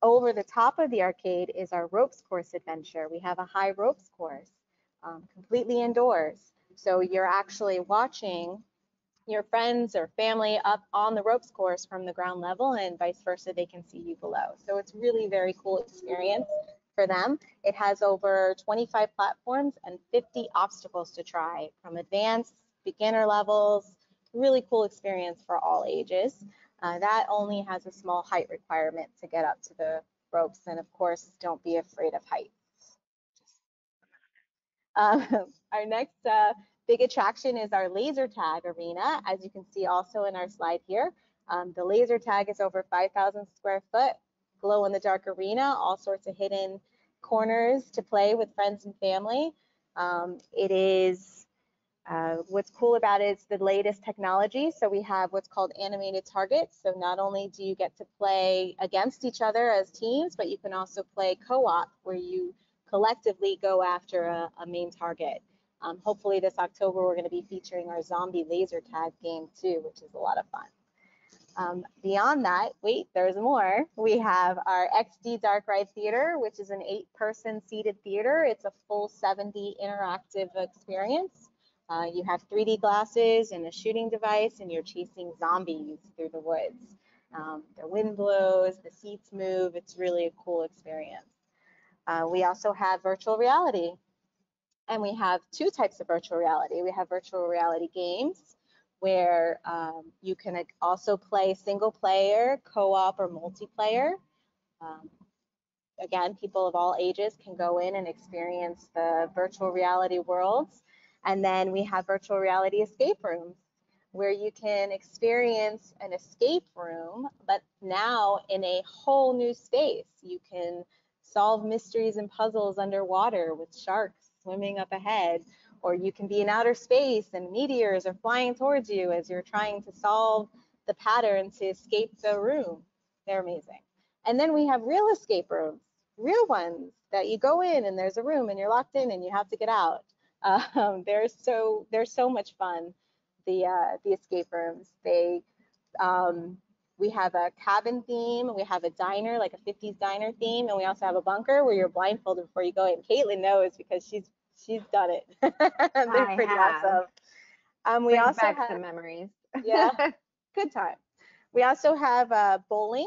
Over the top of the arcade is our ropes course adventure. We have a high ropes course, um, completely indoors. So you're actually watching your friends or family up on the ropes course from the ground level, and vice versa, they can see you below. So it's really a very cool experience for them. It has over twenty-five platforms and fifty obstacles to try, from advanced, beginner levels, really cool experience for all ages. Uh, that only has a small height requirement to get up to the ropes, and of course, don't be afraid of heights. Um, our next uh, big attraction is our laser tag arena. As you can see also in our slide here, um, the laser tag is over five thousand square foot, glow in the dark arena, all sorts of hidden corners to play with friends and family. Um, it is Uh, what's cool about it is the latest technology. So we have what's called animated targets. So not only do you get to play against each other as teams, but you can also play co-op where you collectively go after a, a main target. Um, hopefully this October, we're going to be featuring our zombie laser tag game too, which is a lot of fun. Um, beyond that, wait, there's more. We have our X D Dark Ride Theater, which is an eight-person seated theater. It's a full seven D interactive experience. Uh, you have three D glasses and a shooting device, and you're chasing zombies through the woods. Um, the wind blows, the seats move. It's really a cool experience. Uh, we also have virtual reality, and we have two types of virtual reality. We have virtual reality games, where um, you can also play single player, co-op, or multiplayer. Um, again, people of all ages can go in and experience the virtual reality worlds. And then we have virtual reality escape rooms, where you can experience an escape room, but now in a whole new space. You can solve mysteries and puzzles underwater with sharks swimming up ahead, or you can be in outer space and meteors are flying towards you as you're trying to solve the pattern to escape the room. They're amazing. And then we have real escape rooms, real ones that you go in and there's a room and you're locked in and you have to get out. Um, they're so they're so much fun. The uh, the escape rooms. They um, we have a cabin theme. We have a diner, like a fifties diner theme, and we also have a bunker where you're blindfolded before you go in. Caitlin knows because she's She's done it. They're pretty awesome. Um, we also have some memories. Yeah, good time. We also have uh, bowling,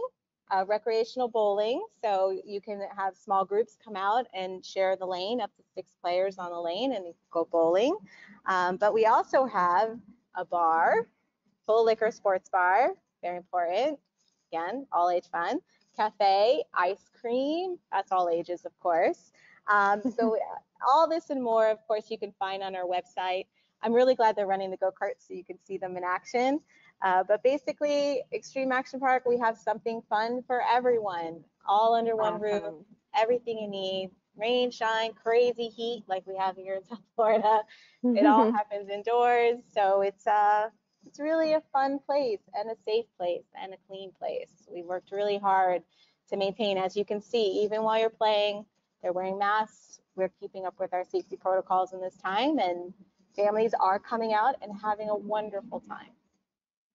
uh, recreational bowling. So you can have small groups come out and share the lane, up to six players on the lane, and go bowling. Um, but we also have a bar, full liquor sports bar, very important. Again, all age fun. Cafe, ice cream. That's all ages, of course. Um, so all this and more, of course, you can find on our website. I'm really glad they're running the go-karts so you can see them in action. Uh, but basically, Extreme Action Park, we have something fun for everyone, all under one awesome. Roof, everything you need, rain, shine, crazy heat like we have here in South Florida. It all happens indoors. So it's, uh, it's really a fun place and a safe place and a clean place. We worked really hard to maintain, as you can see, even while you're playing. They're wearing masks. We're keeping up with our safety protocols in this time, and families are coming out and having a wonderful time.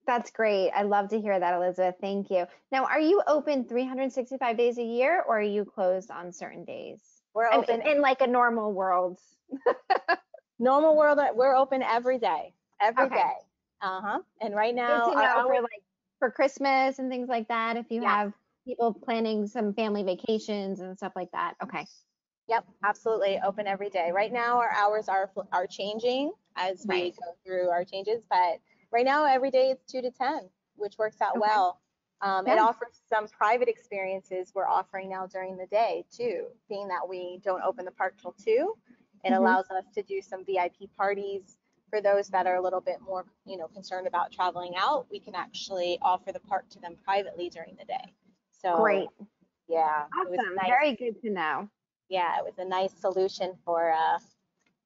That's great. I love to hear that, Elizabeth. Thank you. Now, are you open three hundred sixty-five days a year, or are you closed on certain days? We're open in, in like a normal world. Normal world, we're open every day, every okay. day. Uh huh. And right now, our, for, like, for Christmas and things like that, if you yes. have people planning some family vacations and stuff like that. Okay. Yep, absolutely. Open every day. Right now, our hours are are changing as right. we go through our changes, but right now, every day it's two to ten, which works out okay. well. Um, yeah. It offers some private experiences we're offering now during the day too, being that we don't open the park till two. It mm-hmm. allows us to do some V I P parties for those that are a little bit more, you know, concerned about traveling out. We can actually offer the park to them privately during the day. So, great. Yeah. Awesome. Nice. Very good to know. Yeah, it was a nice solution for uh,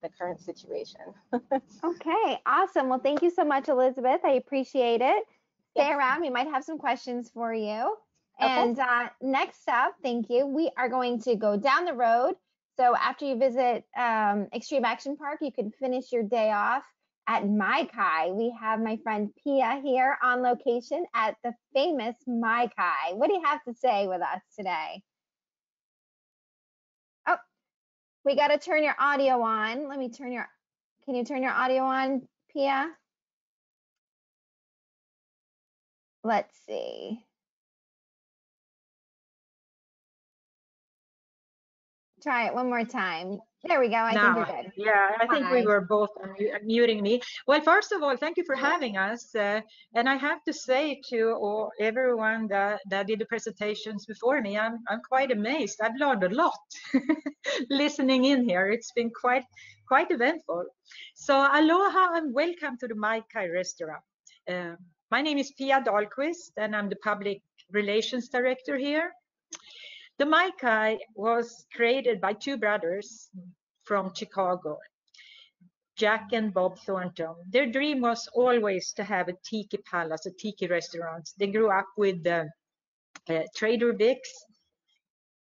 the current situation. Okay. Awesome. Well, thank you so much, Elizabeth. I appreciate it. Stay yes. around. We might have some questions for you. Okay. And uh, next up, thank you. We are going to go down the road. So after you visit um, Extreme Action Park, you can finish your day off at Mai-Kai. We have my friend Pia here on location at the famous Mai-Kai. What do you have to say with us today? Oh, we got to turn your audio on. Let me turn your, can you turn your audio on, Pia? Let's see. Try it one more time. There we go. I no, think you're good. Yeah, I Bye. think we were both muting me. Well, first of all, thank you for having us. Uh, and I have to say to all, everyone that, that did the presentations before me, I'm, I'm quite amazed. I've learned a lot listening in here. It's been quite, quite eventful. So aloha and welcome to the Mai-Kai Restaurant. Uh, my name is Pia Dahlquist, and I'm the Public Relations Director here. The Mai-Kai was created by two brothers from Chicago, Jack and Bob Thornton. Their dream was always to have a tiki palace, a tiki restaurant. They grew up with uh, uh, Trader Vic's,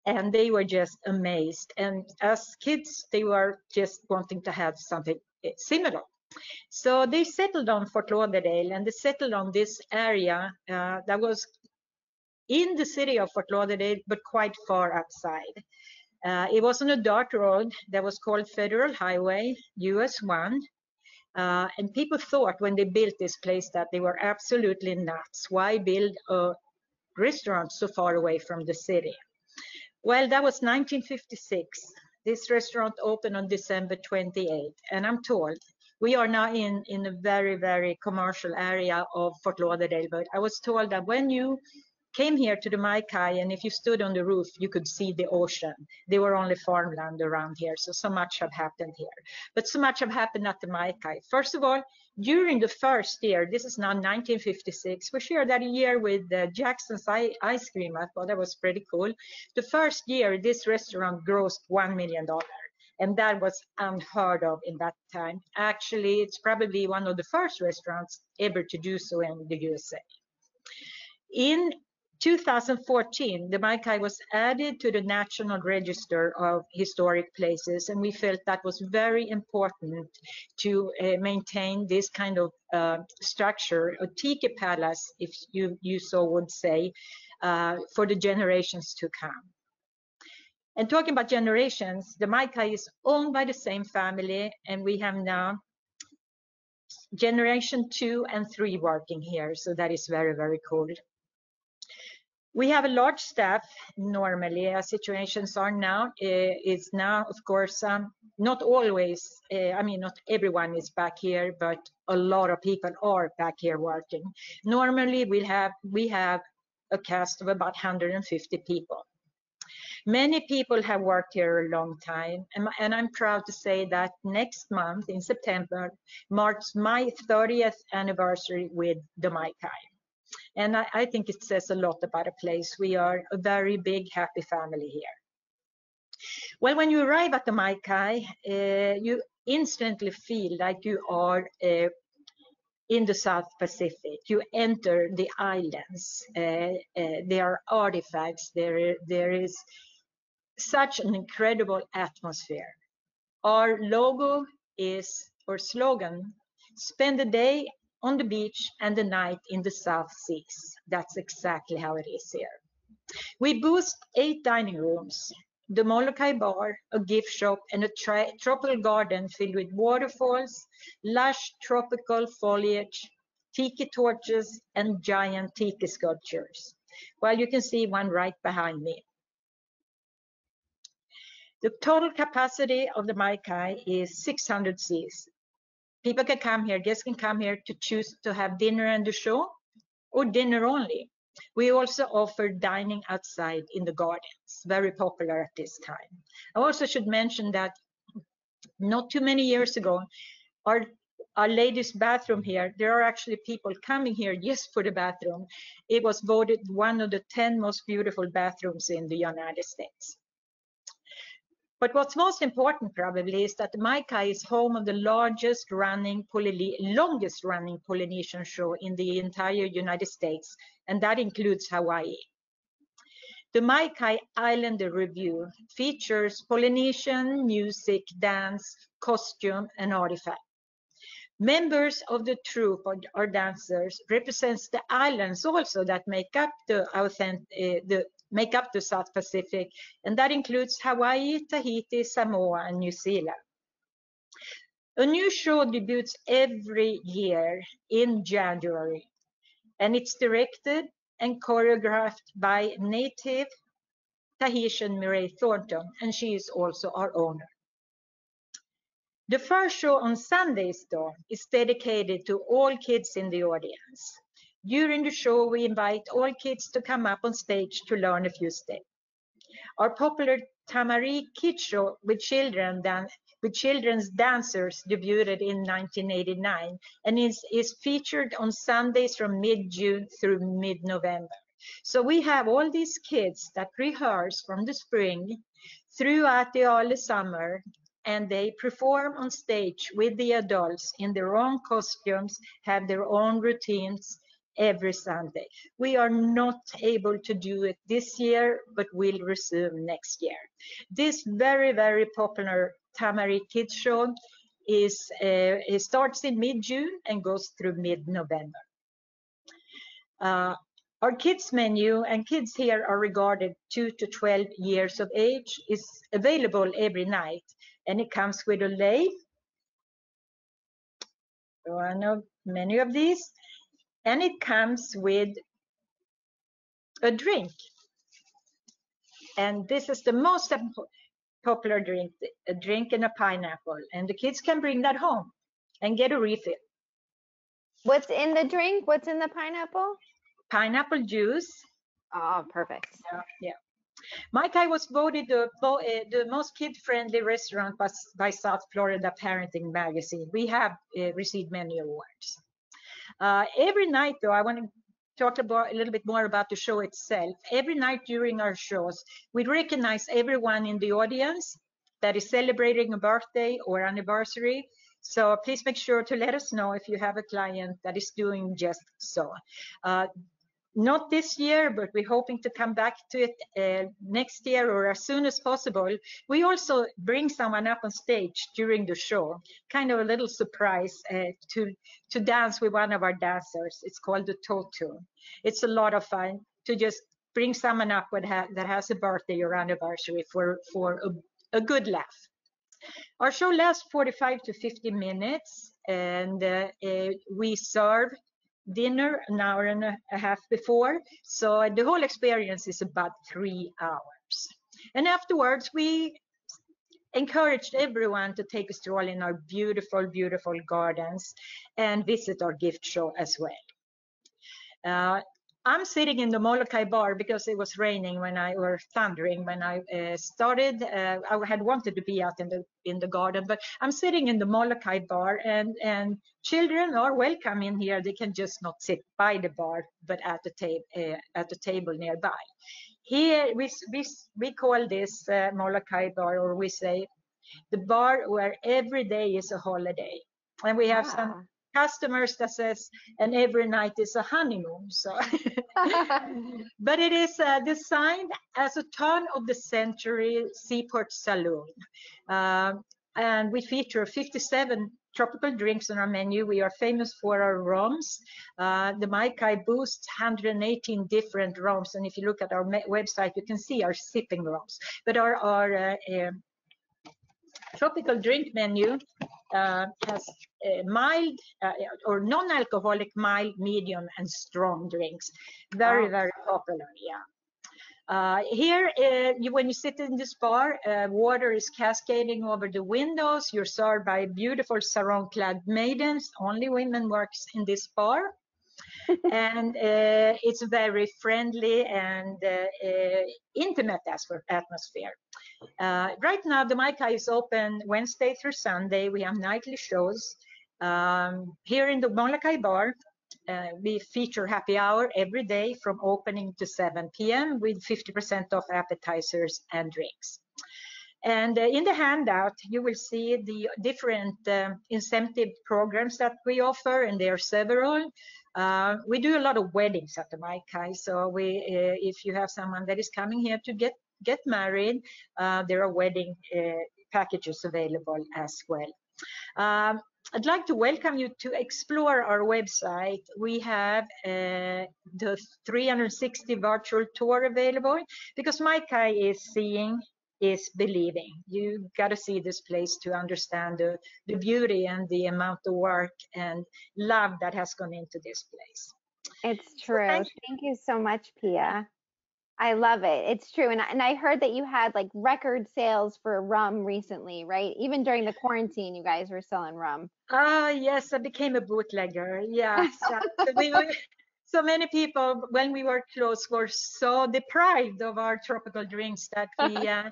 and they were just amazed. And as kids, they were just wanting to have something similar. So they settled on Fort Lauderdale, and they settled on this area uh, that was in the city of Fort Lauderdale, but quite far outside. Uh, it was on a dirt road that was called Federal Highway U S one. Uh, and people thought when they built this place that they were absolutely nuts. Why build a restaurant so far away from the city? Well, that was nineteen fifty-six. This restaurant opened on December twenty-eighth. And I'm told we are now in, in a very, very commercial area of Fort Lauderdale. But I was told that when you came here to the Mai-Kai, and if you stood on the roof, you could see the ocean. There were only farmland around here, so so much have happened here. But so much have happened at the Mai-Kai. First of all, during the first year, this is now nineteen fifty-six, we shared that year with uh, Jaxsons Ice Cream. I thought that was pretty cool. The first year, this restaurant grossed one million dollars, and that was unheard of in that time. Actually, it's probably one of the first restaurants ever to do so in the U S A. In two thousand fourteen, the Mai-Kai was added to the National Register of Historic Places, and we felt that was very important to uh, maintain this kind of uh, structure, a tiki palace, if you, you so would say, uh, for the generations to come. And talking about generations, the Mai-Kai is owned by the same family, and we have now generation two and three working here, so that is very, very cool. We have a large staff normally, as situations are now. Uh, it's now, of course, um, not always, uh, I mean, not everyone is back here, but a lot of people are back here working. Normally, we have, we have a cast of about one hundred fifty people. Many people have worked here a long time, and, and I'm proud to say that next month, in September, marks my thirtieth anniversary with the Mai-Kai. And I, I think it says a lot about a place. We are a very big, happy family here. Well, when you arrive at the Mai-Kai, uh, you instantly feel like you are uh, in the South Pacific. You enter the islands. Uh, uh, there are artifacts. There, there is such an incredible atmosphere. Our logo is, or slogan, spend the day on the beach and the night in the South Seas. That's exactly how it is here. We boast eight dining rooms, the Molokai Bar, a gift shop, and a tropical garden filled with waterfalls, lush tropical foliage, tiki torches, and giant tiki sculptures. Well, you can see one right behind me. The total capacity of the Mai-Kai is six hundred seats. People can come here, guests can come here to choose to have dinner and the show or dinner only. We also offer dining outside in the gardens, very popular at this time. I also should mention that not too many years ago, our, our ladies' bathroom here, there are actually people coming here just for the bathroom. It was voted one of the ten most beautiful bathrooms in the United States. But what's most important probably is that the Mai-Kai is home of the largest running, Poly longest running Polynesian show in the entire United States, and that includes Hawaii. The Mai-Kai Islander Review features Polynesian music, dance, costume, and artifact. Members of the troupe or, or dancers represents the islands also that make up the authentic, uh, the make up the South Pacific, and that includes Hawaii, Tahiti, Samoa, and New Zealand. A new show debuts every year in January, and it's directed and choreographed by native Tahitian Mireille Thornton, and she is also our owner. The first show on Sundays, though, is dedicated to all kids in the audience. During the show, we invite all kids to come up on stage to learn a few steps. Our popular Tamariki Kids Show with, children dan with children's dancers debuted in nineteen eighty-nine and is, is featured on Sundays from mid-June through mid-November. So we have all these kids that rehearse from the spring throughout the early summer, and they perform on stage with the adults in their own costumes, have their own routines, every Sunday. We are not able to do it this year, but will resume next year. This very, very popular Tamariki Kids Show is uh, it starts in mid-June and goes through mid-November. Uh, our kids menu, and kids here are regarded two to twelve years of age, is available every night, and it comes with a lei. I know many of these, and it comes with a drink, and this is the most popular drink, a drink and a pineapple, and the kids can bring that home and get a refill. What's in the drink? What's in the pineapple? Pineapple juice. Oh, perfect. Yeah, yeah. Mai-Kai was voted the, the most kid-friendly restaurant by, by South Florida Parenting Magazine. We have uh, received many awards. Uh, every night, though, I want to talk about a little bit more about the show itself. Every night during our shows, we recognize everyone in the audience that is celebrating a birthday or anniversary. So please make sure to let us know if you have a client that is doing just so. Uh, Not this year, but we're hoping to come back to it uh, next year or as soon as possible. We also bring someone up on stage during the show, kind of a little surprise uh, to, to dance with one of our dancers. It's called the Toto. It's a lot of fun to just bring someone up with ha that has a birthday or anniversary for, for a, a good laugh. Our show lasts forty-five to fifty minutes, and uh, uh, we serve dinner an hour and a half before, so the whole experience is about three hours. And afterwards, we encouraged everyone to take a stroll in our beautiful, beautiful gardens and visit our gift show as well. Uh, I'm sitting in the Molokai Bar because it was raining when I, or thundering when I uh, started. Uh, I had wanted to be out in the in the garden, but I'm sitting in the Molokai Bar, and and children are welcome in here. They can just not sit by the bar, but at the table uh, at the table nearby. Here we we we call this uh, Molokai Bar, or we say the bar where every day is a holiday, and we have ah. some customers that says, and every night is a honeymoon. So but it is uh, designed as a turn of the century seaport saloon, uh, and we feature fifty-seven tropical drinks on our menu. We are famous for our rums. Uh, the Mai-Kai boasts one hundred eighteen different rums, and if you look at our website, you can see our sipping rums. But our, our uh, uh, tropical drink menu uh, has uh, mild uh, or non-alcoholic, mild, medium, and strong drinks. Very, wow. very popular, yeah. Uh, here, uh, you, when you sit in this bar, uh, water is cascading over the windows. You're served by beautiful sarong-clad maidens. Only women works in this bar. And uh, it's very friendly and uh, uh, intimate atmosphere. Uh, right now, the Mai-Kai is open Wednesday through Sunday. We have nightly shows um, here in the Molokai Bar. Uh, we feature happy hour every day from opening to seven p m with fifty percent off appetizers and drinks. And uh, in the handout, you will see the different uh, incentive programs that we offer, and there are several. Uh, we do a lot of weddings at the Mai-Kai, so we, uh, if you have someone that is coming here to get, get married, uh, there are wedding uh, packages available as well. Um, I'd like to welcome you to explore our website. We have uh, the three sixty virtual tour available because Mai-Kai is seeing is believing. You got to see this place to understand the, the beauty and the amount of work and love that has gone into this place. It's true. Well, thank, you. thank you so much, Pia. I love it. It's true. And, and I heard that you had like record sales for rum recently, right? Even during the quarantine, you guys were selling rum. Ah, uh, yes, I became a bootlegger. Yeah. So, we were, so many people, when we were closed, were so deprived of our tropical drinks that we uh,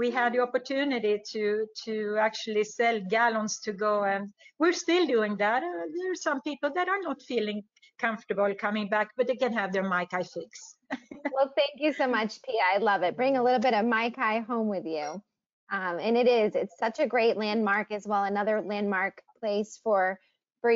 we had the opportunity to to actually sell gallons to go, and we're still doing that. Uh, there are some people that are not feeling comfortable coming back, but they can have their Mai-Kai fix. Well, thank you so much, Pia. I love it. Bring a little bit of Mai-Kai home with you. Um, and it is, it's such a great landmark as well, another landmark place for, for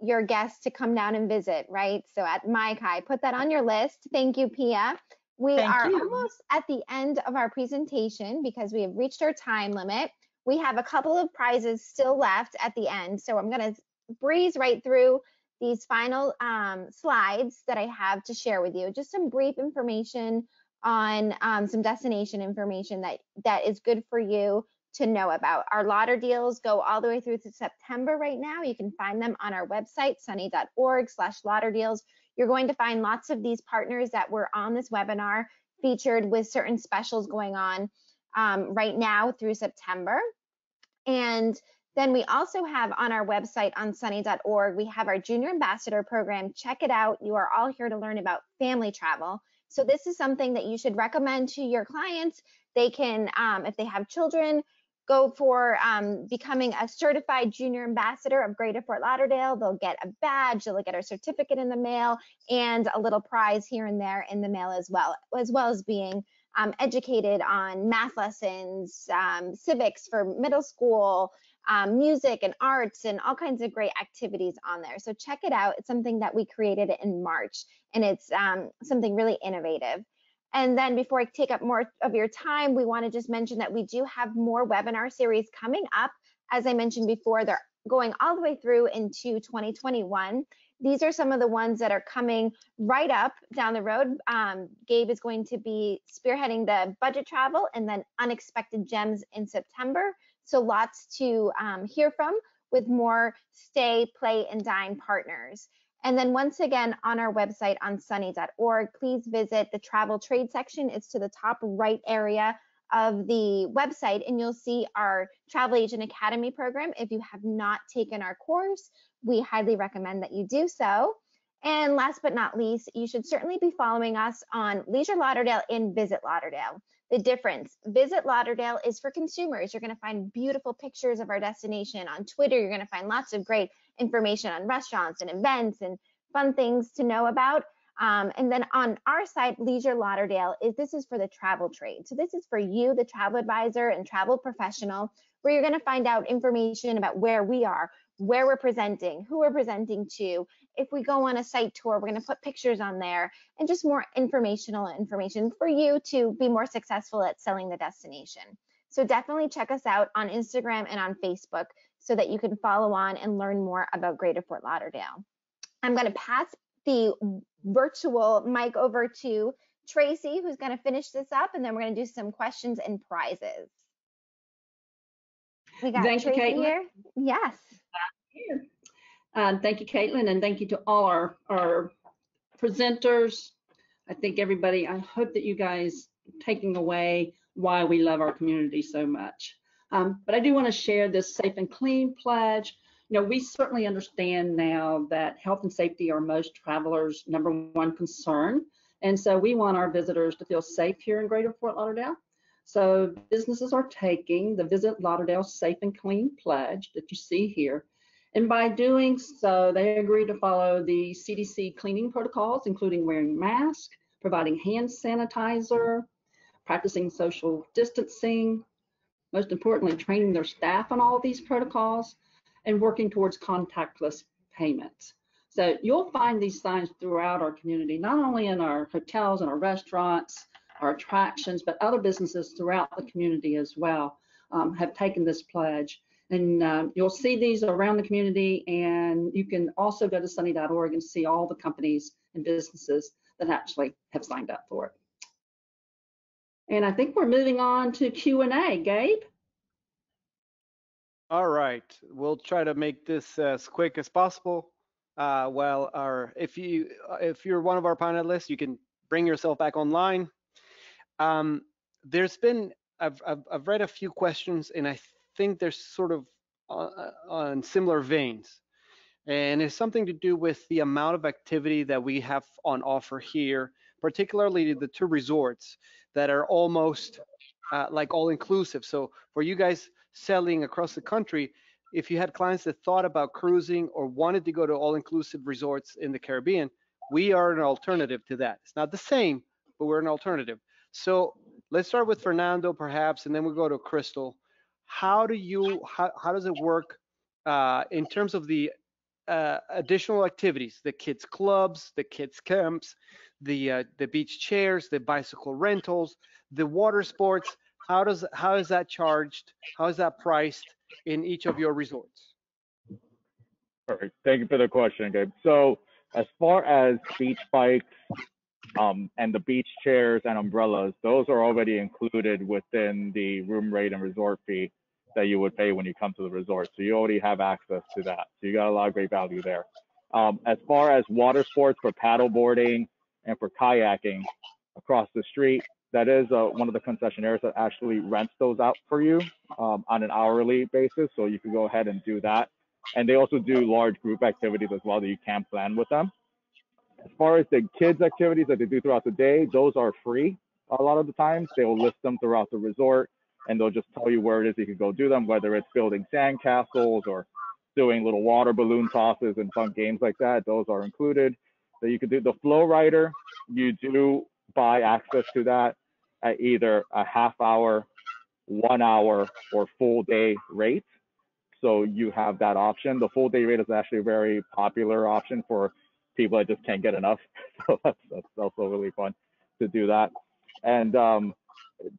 your guests to come down and visit, right? So at Mai-Kai, put that on your list. Thank you, Pia. We thank are you. almost at the end of our presentation because we have reached our time limit. We have a couple of prizes still left at the end, so I'm going to breeze right through these final um, slides that I have to share with you. Just some brief information on um, some destination information that, that is good for you to know about. Our Lauderdales go all the way through to September right now. You can find them on our website, sunny dot org slash Lauderdales. You're going to find lots of these partners that were on this webinar featured with certain specials going on um, right now through September. And then we also have on our website on sunny dot org, we have our Junior Ambassador Program. Check it out. You are all here to learn about family travel. So this is something that you should recommend to your clients. They can, um, if they have children, go for um, becoming a certified junior ambassador of Greater Fort Lauderdale. They'll get a badge, they'll get a certificate in the mail, and a little prize here and there in the mail as well, as well as being um, educated on math lessons, um, civics for middle school, um, music and arts, and all kinds of great activities on there. So check it out. It's something that we created in March, and it's um, something really innovative. And then before I take up more of your time, we want to just mention that we do have more webinar series coming up. As I mentioned before, they're going all the way through into twenty twenty-one. These are some of the ones that are coming right up down the road. Um, Gabe is going to be spearheading the budget travel and then unexpected gems in September. So lots to um, hear from with more stay, play, and dine partners. And then once again, on our website on sunny dot org, please visit the travel trade section. It's to the top right area of the website, and you'll see our Travel Agent Academy program. If you have not taken our course, we highly recommend that you do so. And last but not least, you should certainly be following us on Leisure Lauderdale and Visit Lauderdale. The difference, Visit Lauderdale is for consumers. You're gonna find beautiful pictures of our destination on Twitter. You're gonna find lots of great information on restaurants and events and fun things to know about. Um, and then on our side, Leisure Lauderdale, is this is for the travel trade. So this is for you, the travel advisor and travel professional, where you're gonna find out information about where we are, where we're presenting, who we're presenting to. If we go on a site tour, we're going to put pictures on there, and just more informational information for you to be more successful at selling the destination. So definitely check us out on Instagram and on Facebook so that you can follow on and learn more about Greater Fort Lauderdale. I'm going to pass the virtual mic over to Tracy, who's going to finish this up, and then we're going to do some questions and prizes. We got Thank Tracy you, Caitlin. Here. Yes. Uh, thank you, Caitlin, and thank you to all our, our presenters. I think everybody, I hope that you guys are taking away why we love our community so much. Um, but I do want to share this safe and clean pledge. You know, we certainly understand now that health and safety are most travelers' number one concern. And so we want our visitors to feel safe here in Greater Fort Lauderdale. So businesses are taking the Visit Lauderdale Safe and Clean pledge that you see here. And by doing so, they agree to follow the C D C cleaning protocols, including wearing masks, providing hand sanitizer, practicing social distancing, most importantly, training their staff on all these protocols, and working towards contactless payments. So you'll find these signs throughout our community, not only in our hotels and our restaurants, our attractions, but other businesses throughout the community as well um, have taken this pledge. And uh, you'll see these around the community, and you can also go to sunny dot org and see all the companies and businesses that actually have signed up for it. And I think we're moving on to Q and A. Gabe? All right. We'll try to make this as quick as possible. Uh, well, our, if, you, if you're one of our panelists, you can bring yourself back online. Um, there's been, I've, I've, I've read a few questions, and I think they're sort of on similar veins, and it's something to do with the amount of activity that we have on offer here, particularly the two resorts that are almost uh, like all-inclusive. So for you guys selling across the country, if you had clients that thought about cruising or wanted to go to all-inclusive resorts in the Caribbean, we are an alternative to that. It's not the same, but we're an alternative. So let's start with Fernando perhaps, and then we'll go to Crystal. How do you, how, how does it work uh, in terms of the uh, additional activities, the kids clubs, the kids camps, the, uh, the beach chairs, the bicycle rentals, the water sports? how does how is that charged? How is that priced in each of your resorts? Perfect. Thank you for the question, Gabe. So as far as beach bikes um, and the beach chairs and umbrellas, those are already included within the room rate and resort fee that you would pay when you come to the resort. So you already have access to that. So you got a lot of great value there. Um, as far as water sports for paddle boarding and for kayaking across the street, that is uh, one of the concessionaires that actually rents those out for you um, on an hourly basis. So you can go ahead and do that. And they also do large group activities as well that you can plan with them. As far as the kids' activities that they do throughout the day, those are free a lot of the times. They will list them throughout the resort, and they'll just tell you where it is you can go do them, whether it's building sandcastles or doing little water balloon tosses and fun games like that. Those are included. So you can do the Flowrider. You do buy access to that at either a half hour, one hour, or full day rate. So you have that option. The full day rate is actually a very popular option for people that just can't get enough. So that's, that's also really fun to do that. And um,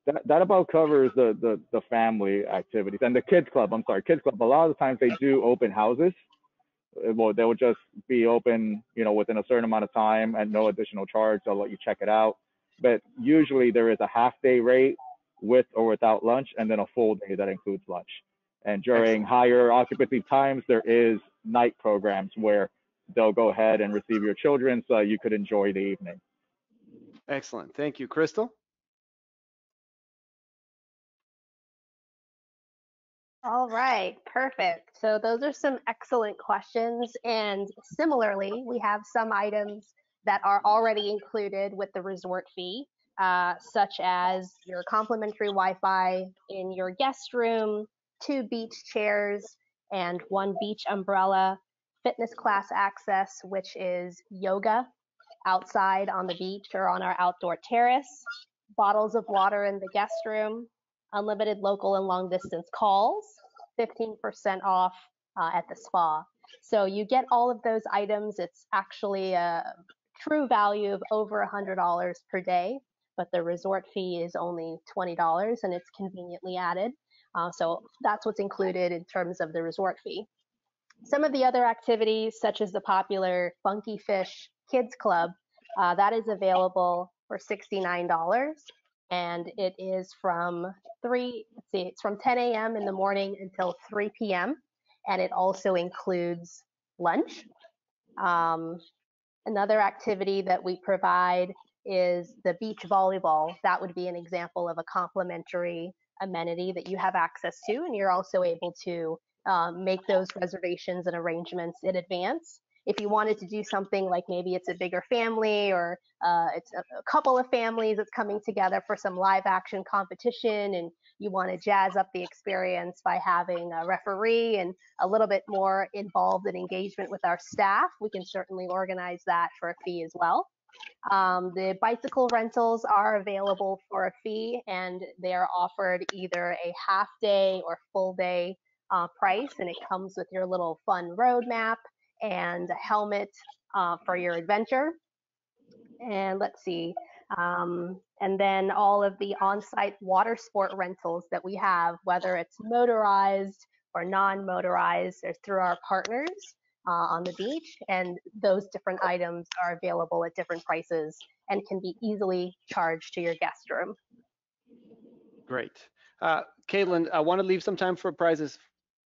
that, that about covers the, the, the family activities. And the kids club, I'm sorry, kids club, a lot of the times they do open houses. Well, they will just be open, you know, within a certain amount of time at no additional charge. They'll let you check it out. But usually there is a half day rate with or without lunch, and then a full day that includes lunch. And during higher occupancy times, there is night programs where they'll go ahead and receive your children so you could enjoy the evening. Excellent. Thank you. Crystal? All right. Perfect. So those are some excellent questions. And similarly, we have some items that are already included with the resort fee, uh, such as your complimentary Wi-Fi in your guest room, two beach chairs and one beach umbrella, fitness class access, which is yoga outside on the beach or on our outdoor terrace, bottles of water in the guest room, unlimited local and long distance calls, fifteen percent off uh, at the spa. So you get all of those items. It's actually a true value of over one hundred dollars per day, but the resort fee is only twenty dollars and it's conveniently added. Uh, so that's what's included in terms of the resort fee. Some of the other activities, such as the popular Funky Fish Kids Club, uh, that is available for sixty-nine dollars, and it is from three. Let's see, it's from ten A M in the morning until three P M, and it also includes lunch. Um, another activity that we provide is the beach volleyball. That would be an example of a complimentary amenity that you have access to, and you're also able to um, make those reservations and arrangements in advance. If you wanted to do something like maybe it's a bigger family or uh, it's a, a couple of families that's coming together for some live action competition, and you want to jazz up the experience by having a referee and a little bit more involved in engagement with our staff, we can certainly organize that for a fee as well. Um, the bicycle rentals are available for a fee, and they are offered either a half day or full day uh, price, and it comes with your little fun road map and a helmet uh, for your adventure. And let's see, um, and then all of the on-site water sport rentals that we have, whether it's motorized or non-motorized, they're through our partners Uh, on the beach, and those different items are available at different prices and can be easily charged to your guest room. Great. Uh, Caitlin, I want to leave some time for prizes,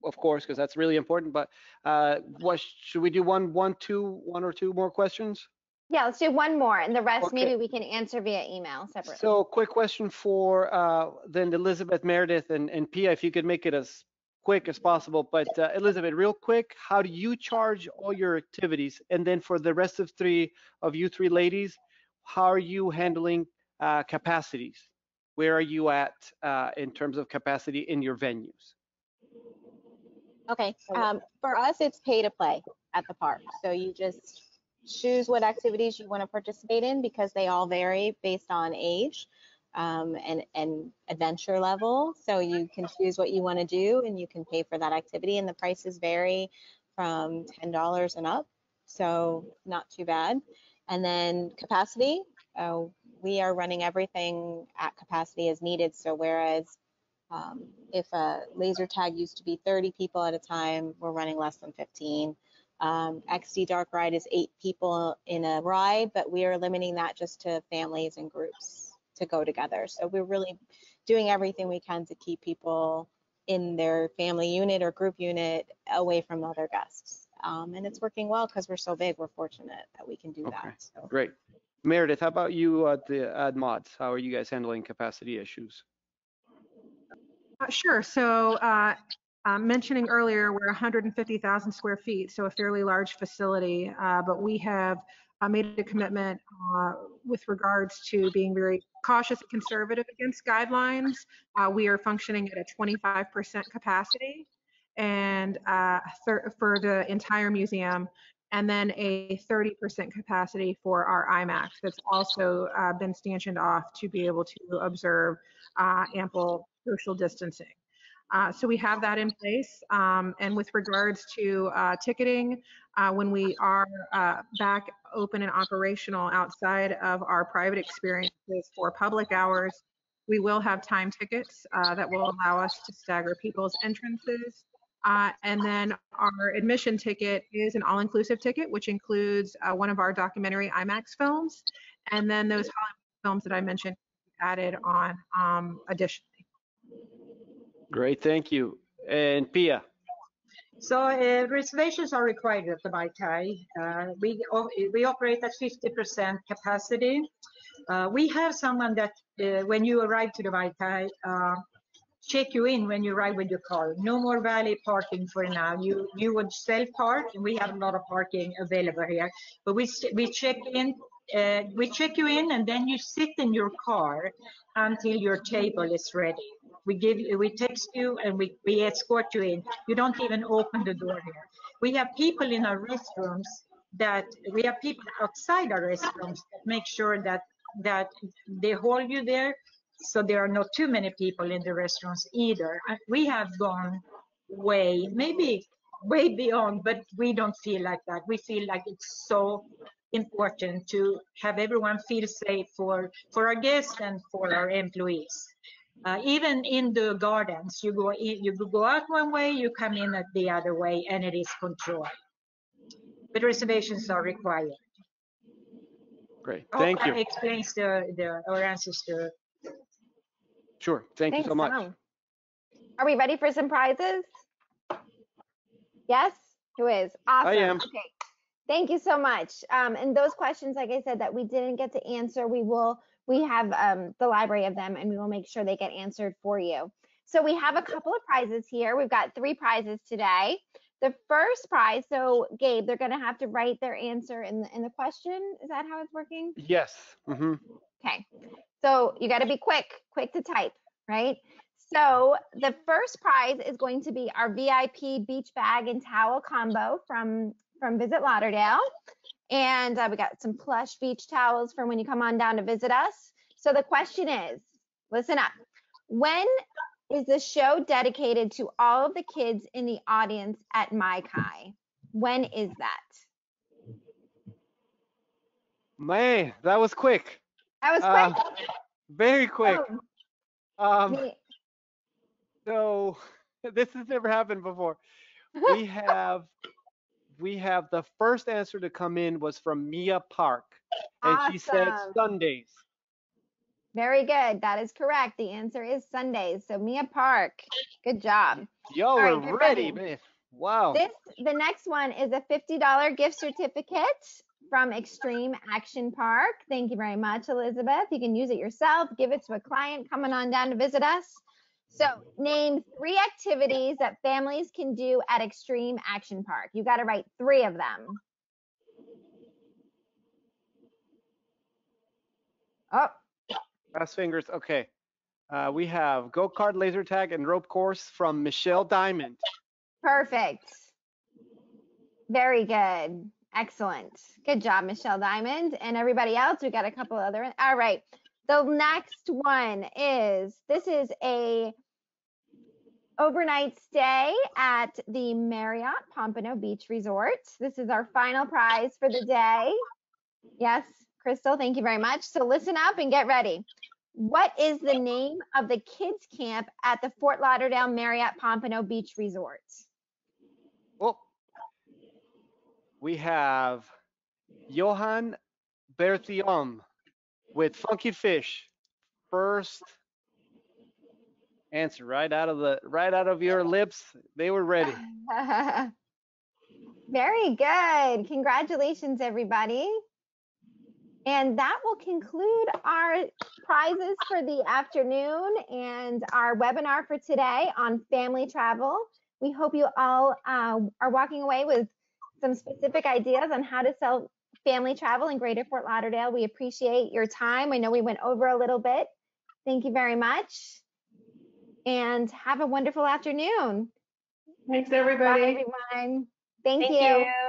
of course, because that's really important, but uh, what, should we do one, one, two, one or two more questions? Yeah, let's do one more, and the rest okay. Maybe we can answer via email separately. So quick question for uh, then Elizabeth, Meredith, and, and Pia, if you could make it as quick as possible, but uh, Elizabeth, real quick, how do you charge all your activities? And then for the rest of three of you three ladies, how are you handling uh, capacities? Where are you at uh, in terms of capacity in your venues? Okay, um, for us, it's pay to play at the park. So you just choose what activities you want to participate in because they all vary based on age. Um, and, and adventure level. So you can choose what you want to do and you can pay for that activity, and the prices vary from ten dollars and up. So not too bad. And then capacity, uh, we are running everything at capacity as needed. So whereas um, if a laser tag used to be thirty people at a time, we're running less than fifteen. Um, X D Dark Ride is eight people in a ride, but we are limiting that just to families and groups to go together. So we're really doing everything we can to keep people in their family unit or group unit away from other guests. Um, and it's working well because we're so big. We're fortunate that we can do okay. that. So. Great. Meredith, how about you at the at MODS? How are you guys handling capacity issues? Uh, sure. So uh, uh, mentioning earlier, we're one hundred fifty thousand square feet, so a fairly large facility. Uh, but we have uh, made a commitment uh, with regards to being very cautious and conservative against guidelines. Uh, we are functioning at a twenty-five percent capacity, and uh, for the entire museum, and then a thirty percent capacity for our IMAX that's also uh, been stanchioned off to be able to observe uh, ample social distancing. Uh, so we have that in place. Um, and with regards to uh, ticketing, uh, when we are uh, back open and operational outside of our private experiences for public hours, we will have time tickets uh, that will allow us to stagger people's entrances. Uh, and then our admission ticket is an all-inclusive ticket, which includes uh, one of our documentary IMAX films, and then those Hollywood films that I mentioned added on um, additionally. Great, thank you. And Pia? So uh, reservations are required at the Mai-Kai. Uh, we, we operate at fifty percent capacity. Uh, we have someone that uh, when you arrive to the Mai-Kai, uh, check you in when you arrive with your car. No more valet parking for now. You you would self park, and we have a lot of parking available here. But we we check in, uh, we check you in, and then you sit in your car until your table is ready. We give we text you and we we escort you in. You don't even open the door here. We have people in our restrooms that we have people outside our restrooms that make sure that that they hold you there. So there are not too many people in the restaurants either. We have gone way, maybe way beyond, but we don't feel like that. We feel like it's so important to have everyone feel safe for, for our guests and for our employees. Uh, even in the gardens, you go, in, you go out one way, you come in at the other way, and it is controlled. But reservations are required. Great, thank oh, you. That explains the, the, our answers to Sure. Thank Thanks you so much. So. Are we ready for some prizes? Yes? Who is? Awesome. I am. Okay. Thank you so much. Um, and those questions, like I said, that we didn't get to answer, we will, we have um, the library of them, and we will make sure they get answered for you. So we have a couple of prizes here. We've got three prizes today. The first prize, so Gabe, they're going to have to write their answer in the, in the question. Is that how it's working? Yes. Mm-hmm. Okay. So you got to be quick, quick to type, right? So the first prize is going to be our V I P beach bag and towel combo from, from Visit Lauderdale. And uh, we got some plush beach towels for when you come on down to visit us. So the question is, listen up, when is the show dedicated to all of the kids in the audience at Mai-Kai? When is that? May, that was quick. That was quick. Uh, very quick. Oh. Um, so this has never happened before. We have we have the first answer to come in was from Mia Park, and awesome. She said Sundays. Very good. That is correct. The answer is Sundays. So Mia Park, good job. Y'all are right, ready, man. Wow. This the next one is a fifty dollar gift certificate from Extreme Action Park. Thank you very much, Elizabeth. You can use it yourself, give it to a client coming on down to visit us. So name three activities that families can do at Extreme Action Park. You got to write three of them. Oh. Fast fingers, okay. Uh, we have go-kart, laser tag, and rope course from Michelle Diamond. Perfect. Very good. Excellent. Good job, Michelle Diamond. And everybody else, we got a couple other. All right. The next one is, this is a overnight stay at the Marriott Pompano Beach Resort. This is our final prize for the day. Yes, Crystal, thank you very much. So listen up and get ready. What is the name of the kids camp at the Fort Lauderdale Marriott Pompano Beach Resort? Well, we have Johan Berthiaume with Funky Fish. First answer right out of the right out of your lips. They were ready. Very good. Congratulations, everybody. And that will conclude our prizes for the afternoon and our webinar for today on family travel. We hope you all uh, are walking away with some specific ideas on how to sell family travel in Greater Fort Lauderdale. We appreciate your time. I know we went over a little bit. Thank you very much. And have a wonderful afternoon. Thanks, everybody. Bye, everyone. Thank, Thank you. you.